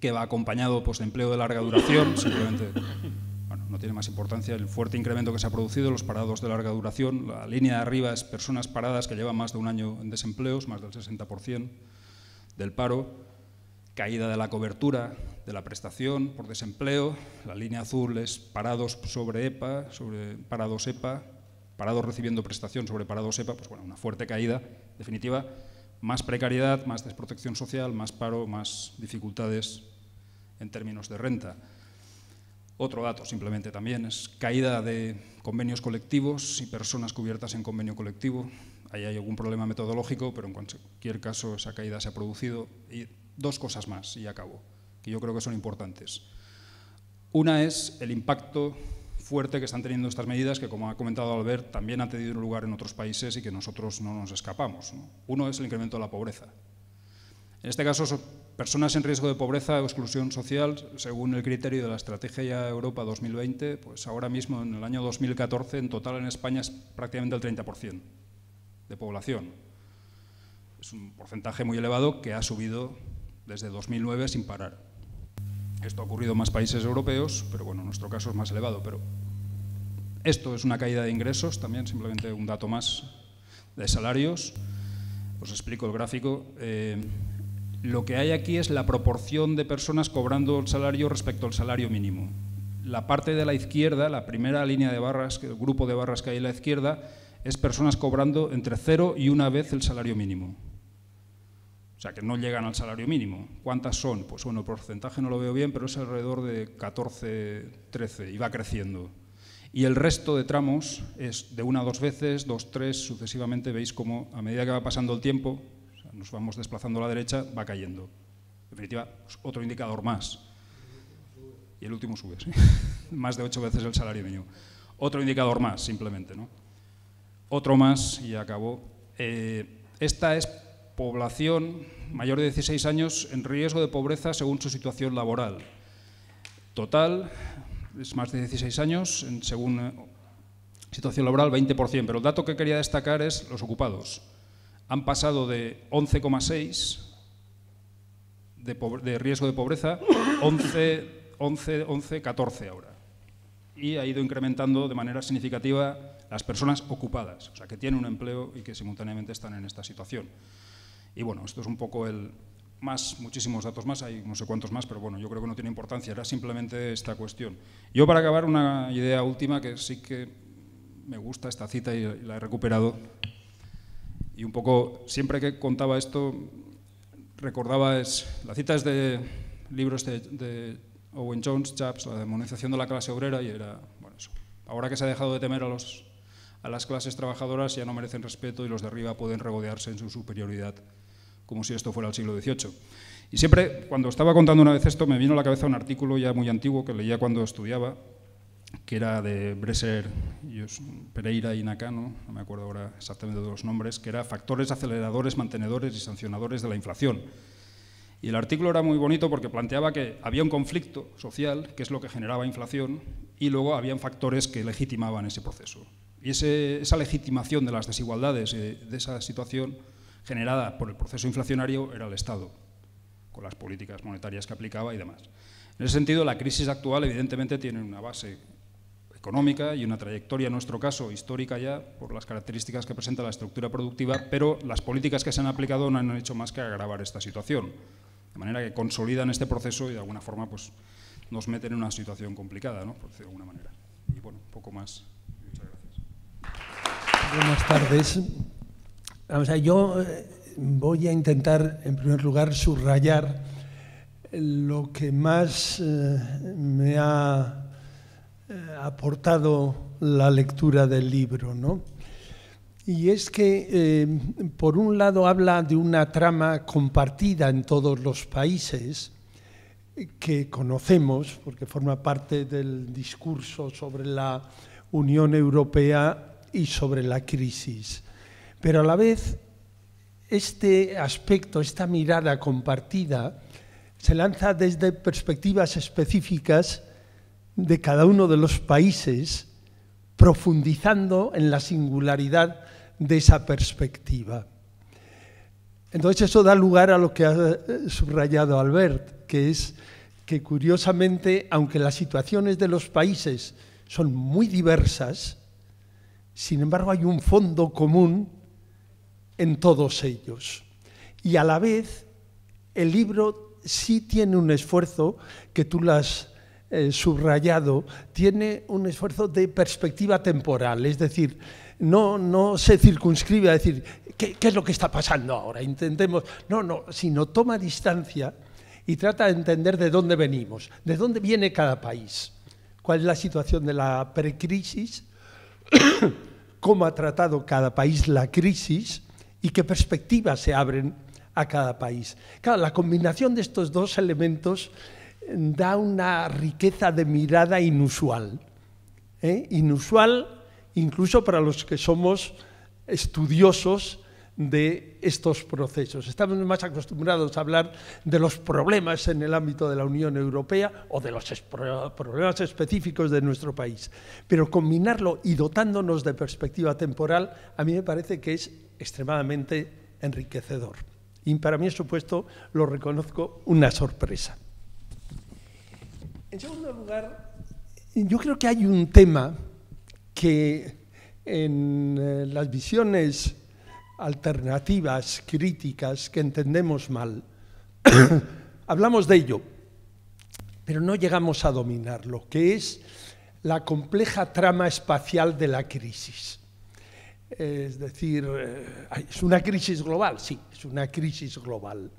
que va acompañado pues, de empleo de larga duración, simplemente, bueno, no tiene más importancia el fuerte incremento que se ha producido, los parados de larga duración, la línea de arriba es personas paradas que llevan más de un año en desempleos, más del sesenta por ciento del paro, caída de la cobertura de la prestación por desempleo, la línea azul es parados sobre E P A, sobre parados E P A, parados recibiendo prestación sobre parados E P A, pues bueno, una fuerte caída definitiva, más precariedad, más desprotección social, más paro, más dificultades en términos de renta. Otro dato simplemente también es caída de convenios colectivos y personas cubiertas en convenio colectivo, ahí hay algún problema metodológico, pero en cualquier caso esa caída se ha producido. Y dos cosas más, y acabo, que yo creo que son importantes. Una es el impacto fuerte que están teniendo estas medidas, que como ha comentado Albert, también han tenido lugar en otros países y que nosotros no nos escapamos, ¿no? Uno es el incremento de la pobreza. En este caso, son personas en riesgo de pobreza o exclusión social, según el criterio de la Estrategia Europa dos mil veinte, pues ahora mismo, en el año dos mil catorce, en total en España es prácticamente el treinta por ciento de población. Es un porcentaje muy elevado que ha subido desde dos mil nueve sin parar. Esto ha ocurrido en más países europeos, pero bueno, en nuestro caso es más elevado. Pero esto es una caída de ingresos, también simplemente un dato más de salarios. Os explico el gráfico. Eh, lo que hay aquí es la proporción de personas cobrando el salario respecto al salario mínimo. La parte de la izquierda, la primera línea de barras, el grupo de barras que hay a la izquierda, es personas cobrando entre cero y una vez el salario mínimo. O sea, que no llegan al salario mínimo. ¿Cuántas son? Pues bueno, el porcentaje no lo veo bien, pero es alrededor de catorce, trece, y va creciendo. Y el resto de tramos es de una a dos veces, dos, tres, sucesivamente. Veis cómo a medida que va pasando el tiempo, o sea, nos vamos desplazando a la derecha, va cayendo. En definitiva, pues otro indicador más. Y el último sube, ¿sí? Más de ocho veces el salario mínimo. Otro indicador más, simplemente, ¿no? Otro más, y acabó. Eh, esta es población mayor de dieciséis años en riesgo de pobreza según su situación laboral. Total, es más de dieciséis años, en, según eh, situación laboral, veinte por ciento. Pero el dato que quería destacar es los ocupados. Han pasado de once coma seis de, de riesgo de pobreza, once, once, once, catorce ahora. Y ha ido incrementando de manera significativa las personas ocupadas, o sea, que tienen un empleo y que simultáneamente están en esta situación. Y bueno, esto es un poco el más, muchísimos datos más, hay no sé cuántos más, pero bueno, yo creo que no tiene importancia, era simplemente esta cuestión. Yo para acabar una idea última que sí que me gusta esta cita y la he recuperado. Y un poco, siempre que contaba esto, recordaba, es la cita es de libros de, de Owen Jones, Chaps, la demonización de la clase obrera, y era, bueno, eso. Ahora que se ha dejado de temer a los... a las clases trabajadoras ya no merecen respeto y los de arriba pueden regodearse en su superioridad, como si esto fuera el siglo dieciocho. Y siempre, cuando estaba contando una vez esto, me vino a la cabeza un artículo ya muy antiguo que leía cuando estudiaba, que era de Bresser, Pereira y Nakano, no me acuerdo ahora exactamente de los nombres, que era Factores aceleradores, mantenedores y sancionadores de la inflación. Y el artículo era muy bonito porque planteaba que había un conflicto social, que es lo que generaba inflación, y luego habían factores que legitimaban ese proceso. Y ese, esa legitimación de las desigualdades, de, de esa situación generada por el proceso inflacionario, era el Estado, con las políticas monetarias que aplicaba y demás. En ese sentido, la crisis actual evidentemente tiene una base económica y una trayectoria, en nuestro caso, histórica ya, por las características que presenta la estructura productiva, pero las políticas que se han aplicado no han hecho más que agravar esta situación, de manera que consolidan este proceso y de alguna forma pues, nos meten en una situación complicada, ¿no? Por decirlo de alguna manera. Y bueno, poco más. Buenas tardes. Vamos a, yo voy a intentar, en primer lugar, subrayar lo que más eh, me ha eh, aportado la lectura del libro, ¿no? Y es que, eh, por un lado, habla de una trama compartida en todos los países que conocemos, porque forma parte del discurso sobre la Unión Europea y sobre la crisis. Pero a la vez, este aspecto, esta mirada compartida, se lanza desde perspectivas específicas de cada uno de los países, profundizando en la singularidad de esa perspectiva. Entonces eso da lugar a lo que ha subrayado Albert, que es que curiosamente, aunque las situaciones de los países son muy diversas, sin embargo hay un fondo común en todos ellos. Y a la vez el libro sí tiene un esfuerzo, que tú lo has eh, subrayado, tiene un esfuerzo de perspectiva temporal, es decir, no, no se circunscribe a decir ¿qué, qué es lo que está pasando ahora, intentemos, no, no, sino toma distancia y trata de entender de dónde venimos, de dónde viene cada país, cuál es la situación de la precrisis, cómo ha tratado cada país la crisis y qué perspectivas se abren a cada país. Claro, la combinación de estos dos elementos da una riqueza de mirada inusual, ¿eh? Inusual incluso para los que somos estudiosos de estos procesos. Estamos más acostumbrados a hablar de los problemas en el ámbito de la Unión Europea o de los problemas específicos de nuestro país, pero combinarlo y dotándonos de perspectiva temporal a mí me parece que es extremadamente enriquecedor. Y para mí, por supuesto, lo reconozco una sorpresa. En segundo lugar, yo creo que hay un tema que en las visiones alternativas, críticas, que entendemos mal, hablamos de ello, pero no llegamos a dominarlo, que es la compleja trama espacial de la crisis. Es decir, ¿es una crisis global? Sí, es una crisis global.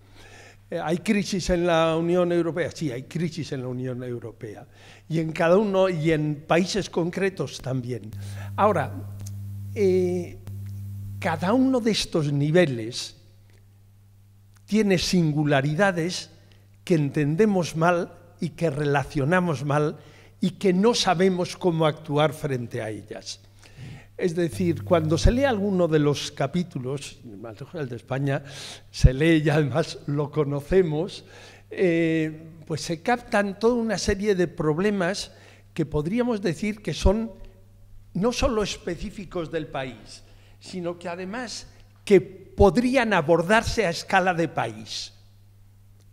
¿Hay crisis en la Unión Europea? Sí, hay crisis en la Unión Europea. Y en cada uno, y en países concretos también. Ahora, eh, cada uno de estos niveles tiene singularidades que entendemos mal y que relacionamos mal y que no sabemos cómo actuar frente a ellas. Es decir, cuando se lee alguno de los capítulos, el de España se lee y además lo conocemos, eh, pues se captan toda una serie de problemas que podríamos decir que son no solo específicos del país, sino que además que podrían abordarse a escala de país,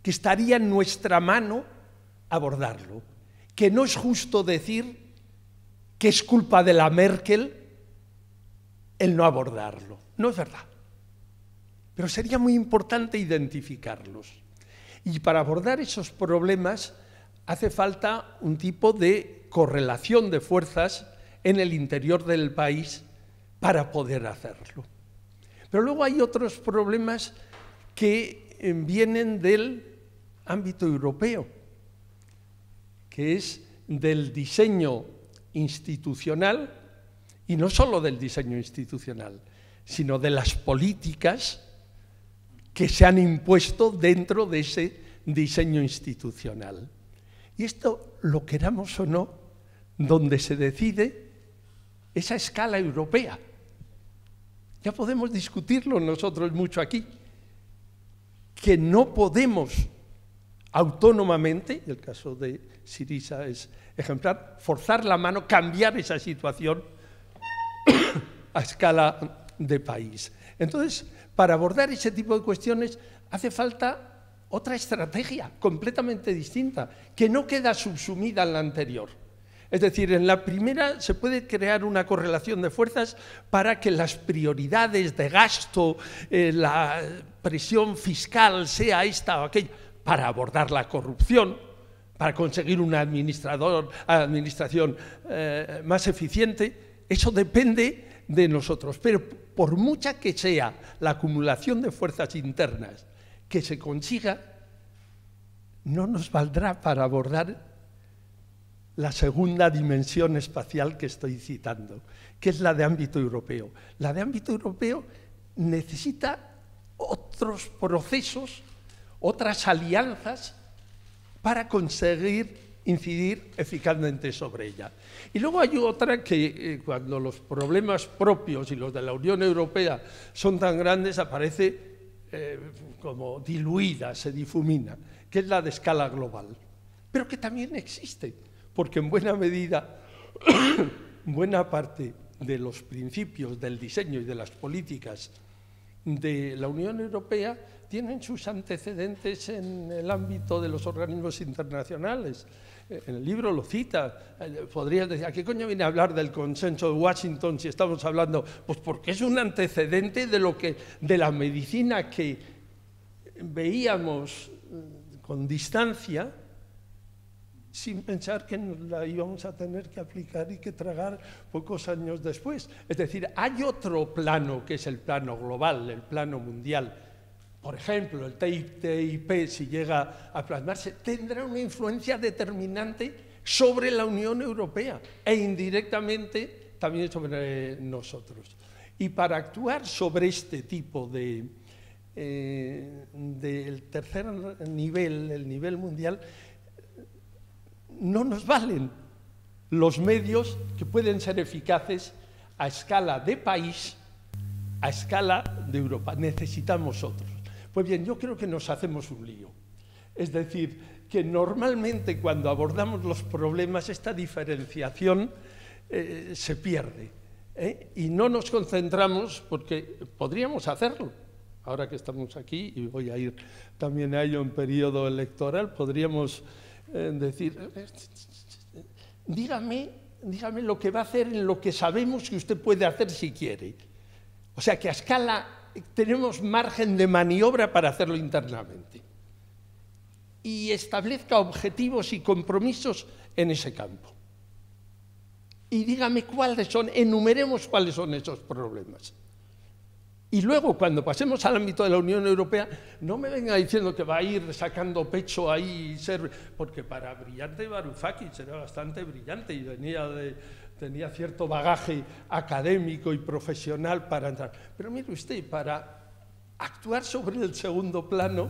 que estaría en nuestra mano abordarlo, que no es justo decir que es culpa de la Merkel el no abordarlo. No es verdad. Pero sería muy importante identificarlos. Y para abordar esos problemas hace falta un tipo de correlación de fuerzas en el interior del país para poder hacerlo. Pero luego hay otros problemas que vienen del ámbito europeo, que es del diseño institucional, y no solo del diseño institucional, sino de las políticas que se han impuesto dentro de ese diseño institucional. Y esto, lo queramos o no, donde se decide es a escala europea. Ya podemos discutirlo nosotros mucho aquí, que no podemos autónomamente, el caso de Syriza es ejemplar, forzar la mano, cambiar esa situación a escala de país. Entonces, para abordar ese tipo de cuestiones hace falta otra estrategia completamente distinta, que no queda subsumida en la anterior. Es decir, en la primera se puede crear una correlación de fuerzas para que las prioridades de gasto, eh, la presión fiscal sea esta o aquella, para abordar la corrupción, para conseguir una administrador, administración eh, más eficiente. Eso depende de nosotros, pero por mucha que sea la acumulación de fuerzas internas que se consiga, no nos valdrá para abordar la segunda dimensión espacial que estoy citando, que es la de ámbito europeo. La de ámbito europeo necesita otros procesos, otras alianzas para conseguir incidir eficazmente sobre ella. Y luego hay otra que eh, cuando los problemas propios y los de la Unión Europea son tan grandes aparece eh, como diluida, se difumina, que es la de escala global, pero que también existe, porque en buena medida, buena parte de los principios del diseño y de las políticas de la Unión Europea tienen sus antecedentes en el ámbito de los organismos internacionales. En el libro lo cita, podrías decir, ¿a qué coño viene a hablar del consenso de Washington si estamos hablando? Pues porque es un antecedente de, lo que, de la medicina que veíamos con distancia, sin pensar que nos la íbamos a tener que aplicar y que tragar pocos años después. Es decir, hay otro plano que es el plano global, el plano mundial. Por ejemplo, el T T I P, si llega a plasmarse, tendrá una influencia determinante sobre la Unión Europea e indirectamente también sobre nosotros. Y para actuar sobre este tipo de, eh, del tercer nivel, el nivel mundial, no nos valen los medios que pueden ser eficaces a escala de país, a escala de Europa. Necesitamos otros. Pues bien, yo creo que nos hacemos un lío. Es decir, que normalmente cuando abordamos los problemas esta diferenciación eh, se pierde, ¿eh? Y no nos concentramos porque podríamos hacerlo. Ahora que estamos aquí, y voy a ir también a ello en periodo electoral, podríamos... Es decir, dígame, dígame lo que va a hacer en lo que sabemos que usted puede hacer si quiere. O sea, que a escala tenemos margen de maniobra para hacerlo internamente. Y establezca objetivos y compromisos en ese campo. Y dígame cuáles son, enumeremos cuáles son esos problemas. Y luego, cuando pasemos al ámbito de la Unión Europea, no me venga diciendo que va a ir sacando pecho ahí, ser, porque para brillante Varoufakis era bastante brillante y venía de, tenía cierto bagaje académico y profesional para entrar. Pero mire usted, para actuar sobre el segundo plano,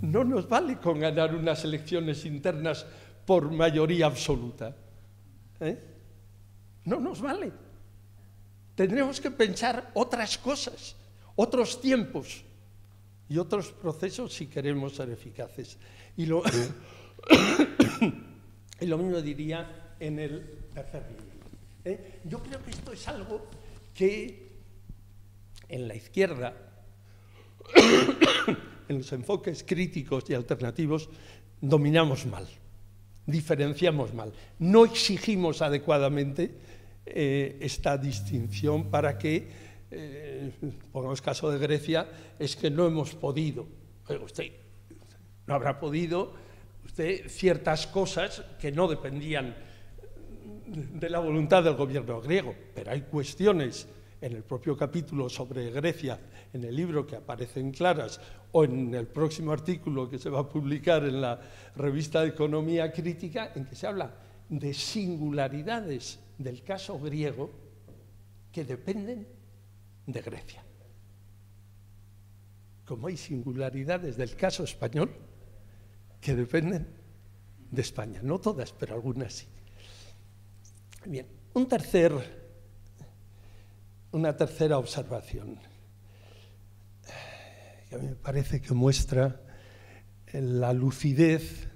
no nos vale con ganar unas elecciones internas por mayoría absoluta. ¿Eh? No nos vale. Tendremos que pensar otras cosas, otros tiempos y otros procesos si queremos ser eficaces. Y lo, y lo mismo diría en el tercer nivel. ¿Eh? Yo creo que esto es algo que en la izquierda, en los enfoques críticos y alternativos, dominamos mal, diferenciamos mal, no exigimos adecuadamente esta distinción para que, eh, pongamos caso de Grecia, es que no hemos podido, usted no habrá podido, usted ciertas cosas que no dependían de la voluntad del gobierno griego, pero hay cuestiones en el propio capítulo sobre Grecia, en el libro que aparecen claras, o en el próximo artículo que se va a publicar en la revista de Economía Crítica, en que se habla de singularidades del caso griego que dependen de Grecia. Como hay singularidades del caso español que dependen de España. No todas, pero algunas sí. Bien, un tercer, una tercera observación que a mí me parece que muestra la lucidez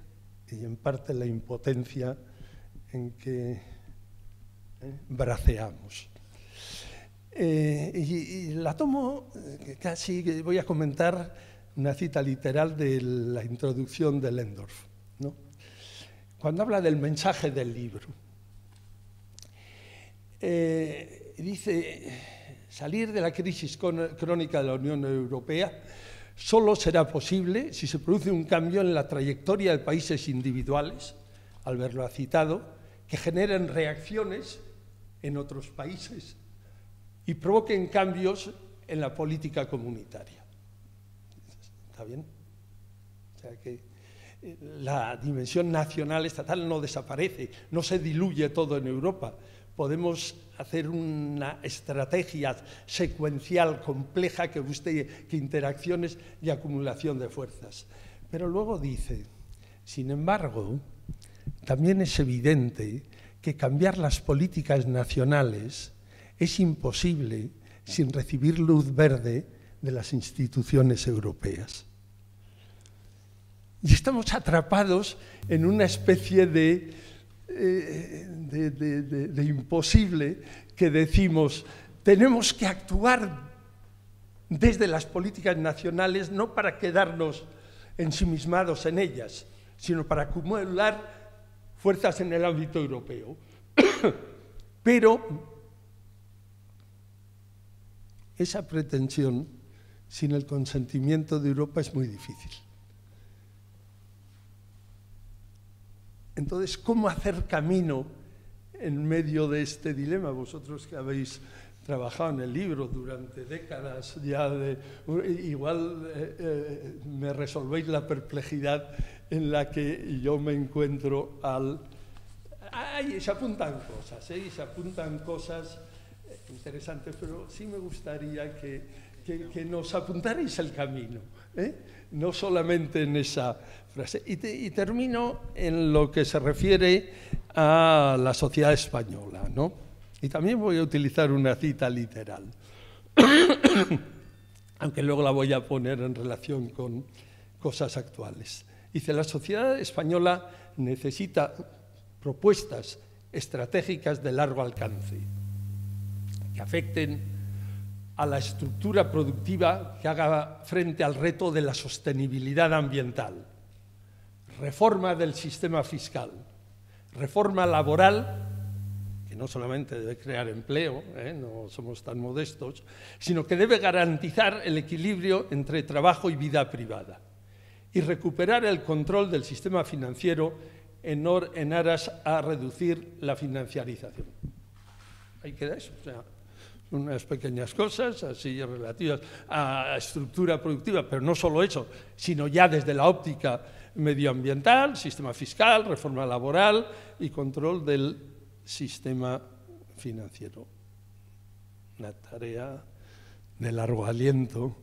y en parte la impotencia en que braceamos. Eh, y, y la tomo, casi voy a comentar una cita literal de la introducción de Lehndorff, ¿no? Cuando habla del mensaje del libro. Eh, dice, salir de la crisis crónica de la Unión Europea solo será posible si se produce un cambio en la trayectoria de países individuales, Albert lo ha citado, que generen reacciones en otros países y provoquen cambios en la política comunitaria. ¿Está bien? O sea que la dimensión nacional estatal no desaparece, no se diluye todo en Europa. Podemos hacer una estrategia secuencial compleja que busque que interacciones y acumulación de fuerzas. Pero luego dice, sin embargo, también es evidente que cambiar las políticas nacionales es imposible sin recibir luz verde de las instituciones europeas. Y estamos atrapados en una especie de, eh, de, de, de, de imposible que decimos, tenemos que actuar desde las políticas nacionales no para quedarnos ensimismados en ellas, sino para acumular fuerzas en el ámbito europeo. Pero esa pretensión sin el consentimiento de Europa es muy difícil. Entonces, ¿cómo hacer camino en medio de este dilema? Vosotros que habéis trabajado en el libro durante décadas, ya de, igual eh, eh, me resolvéis la perplejidad en la que yo me encuentro al... ¡Ay! Se apuntan cosas, ¿eh? Se apuntan cosas interesantes, pero sí me gustaría que, que, que nos apuntarais el camino, ¿eh? No solamente en esa frase. Y, te, y termino en lo que se refiere a la sociedad española, ¿no? Y también voy a utilizar una cita literal, aunque luego la voy a poner en relación con cosas actuales. Dice, la sociedad española necesita propuestas estratégicas de largo alcance que afecten a la estructura productiva, que haga frente al reto de la sostenibilidad ambiental, reforma del sistema fiscal, reforma laboral, que no solamente debe crear empleo, ¿eh? No somos tan modestos, sino que debe garantizar el equilibrio entre trabajo y vida privada y recuperar el control del sistema financiero en, or, en aras a reducir la financiarización. Ahí queda eso, o sea, unas pequeñas cosas así relativas a estructura productiva, pero no solo eso, sino ya desde la óptica medioambiental, sistema fiscal, reforma laboral y control del sistema financiero, una tarea de largo aliento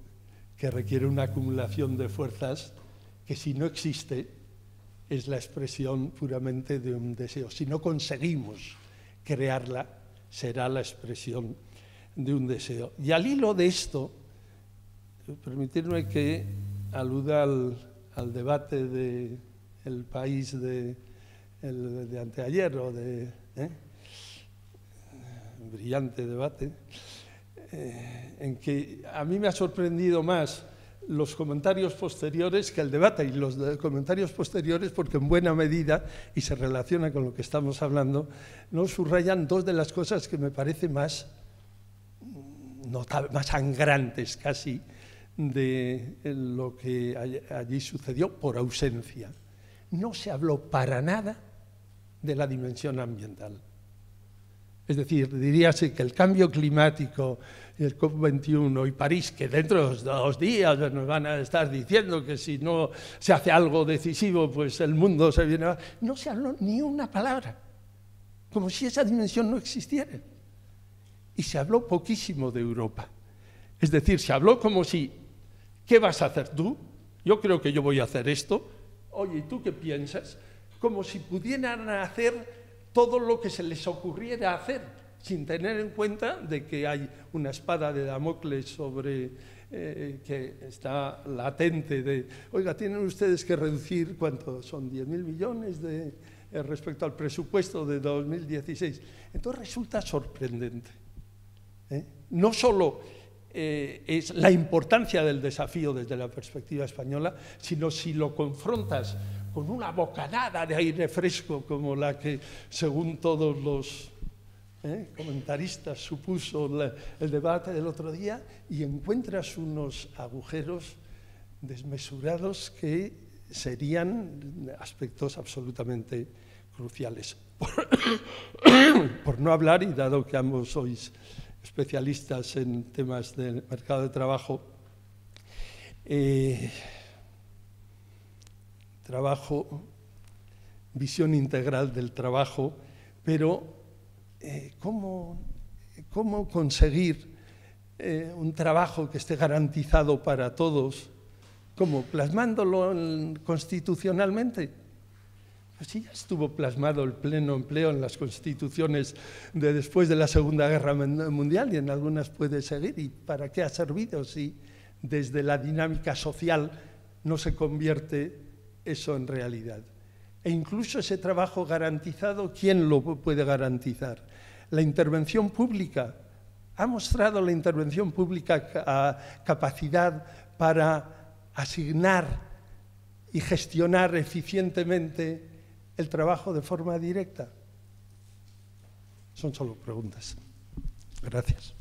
que requiere una acumulación de fuerzas que si no existe es la expresión puramente de un deseo. Si no conseguimos crearla, será la expresión de un deseo. Y al hilo de esto, permitirme que aluda al, al debate de el país de, el, de anteayer o de... ¿Eh? brillante debate, eh, en que a mí me ha sorprendido más los comentarios posteriores que el debate, y los de comentarios posteriores porque en buena medida, y se relaciona con lo que estamos hablando, nos subrayan dos de las cosas que me parecen más notables, más sangrantes casi, de lo que allí sucedió por ausencia. No se habló para nada de la dimensión ambiental. Es decir, diríase que el cambio climático, el COP veintiuno y París, que dentro de dos días nos van a estar diciendo que si no se hace algo decisivo, pues el mundo se viene a... No se habló ni una palabra, como si esa dimensión no existiera. Y se habló poquísimo de Europa. Es decir, se habló como si, ¿qué vas a hacer tú? Yo creo que yo voy a hacer esto. Oye, ¿y tú qué piensas? Como si pudieran hacer todo lo que se les ocurriera hacer, sin tener en cuenta de que hay una espada de Damocles sobre, eh, que está latente de, oiga, tienen ustedes que reducir, ¿cuánto son? diez mil millones de, eh, respecto al presupuesto de dos mil dieciséis. Entonces resulta sorprendente, ¿eh? No solo eh, es la importancia del desafío desde la perspectiva española, sino si lo confrontas con una bocanada de aire fresco como la que, según todos los eh, comentaristas, supuso la, el debate del otro día, y encuentras unos agujeros desmesurados que serían aspectos absolutamente cruciales. Por, por no hablar, y dado que ambos sois especialistas en temas del mercado de trabajo, eh, trabajo, visión integral del trabajo, pero eh, ¿cómo, cómo conseguir eh, un trabajo que esté garantizado para todos? ¿Cómo? ¿Plasmándolo en, constitucionalmente? Pues sí, ya estuvo plasmado el pleno empleo en las constituciones de después de la Segunda Guerra Mundial y en algunas puede seguir. ¿Y para qué ha servido si desde la dinámica social no se convierte eso en realidad? E incluso ese trabajo garantizado, ¿quién lo puede garantizar? La intervención pública. ¿Ha mostrado la intervención pública capacidad para asignar y gestionar eficientemente el trabajo de forma directa? Son solo preguntas. Gracias.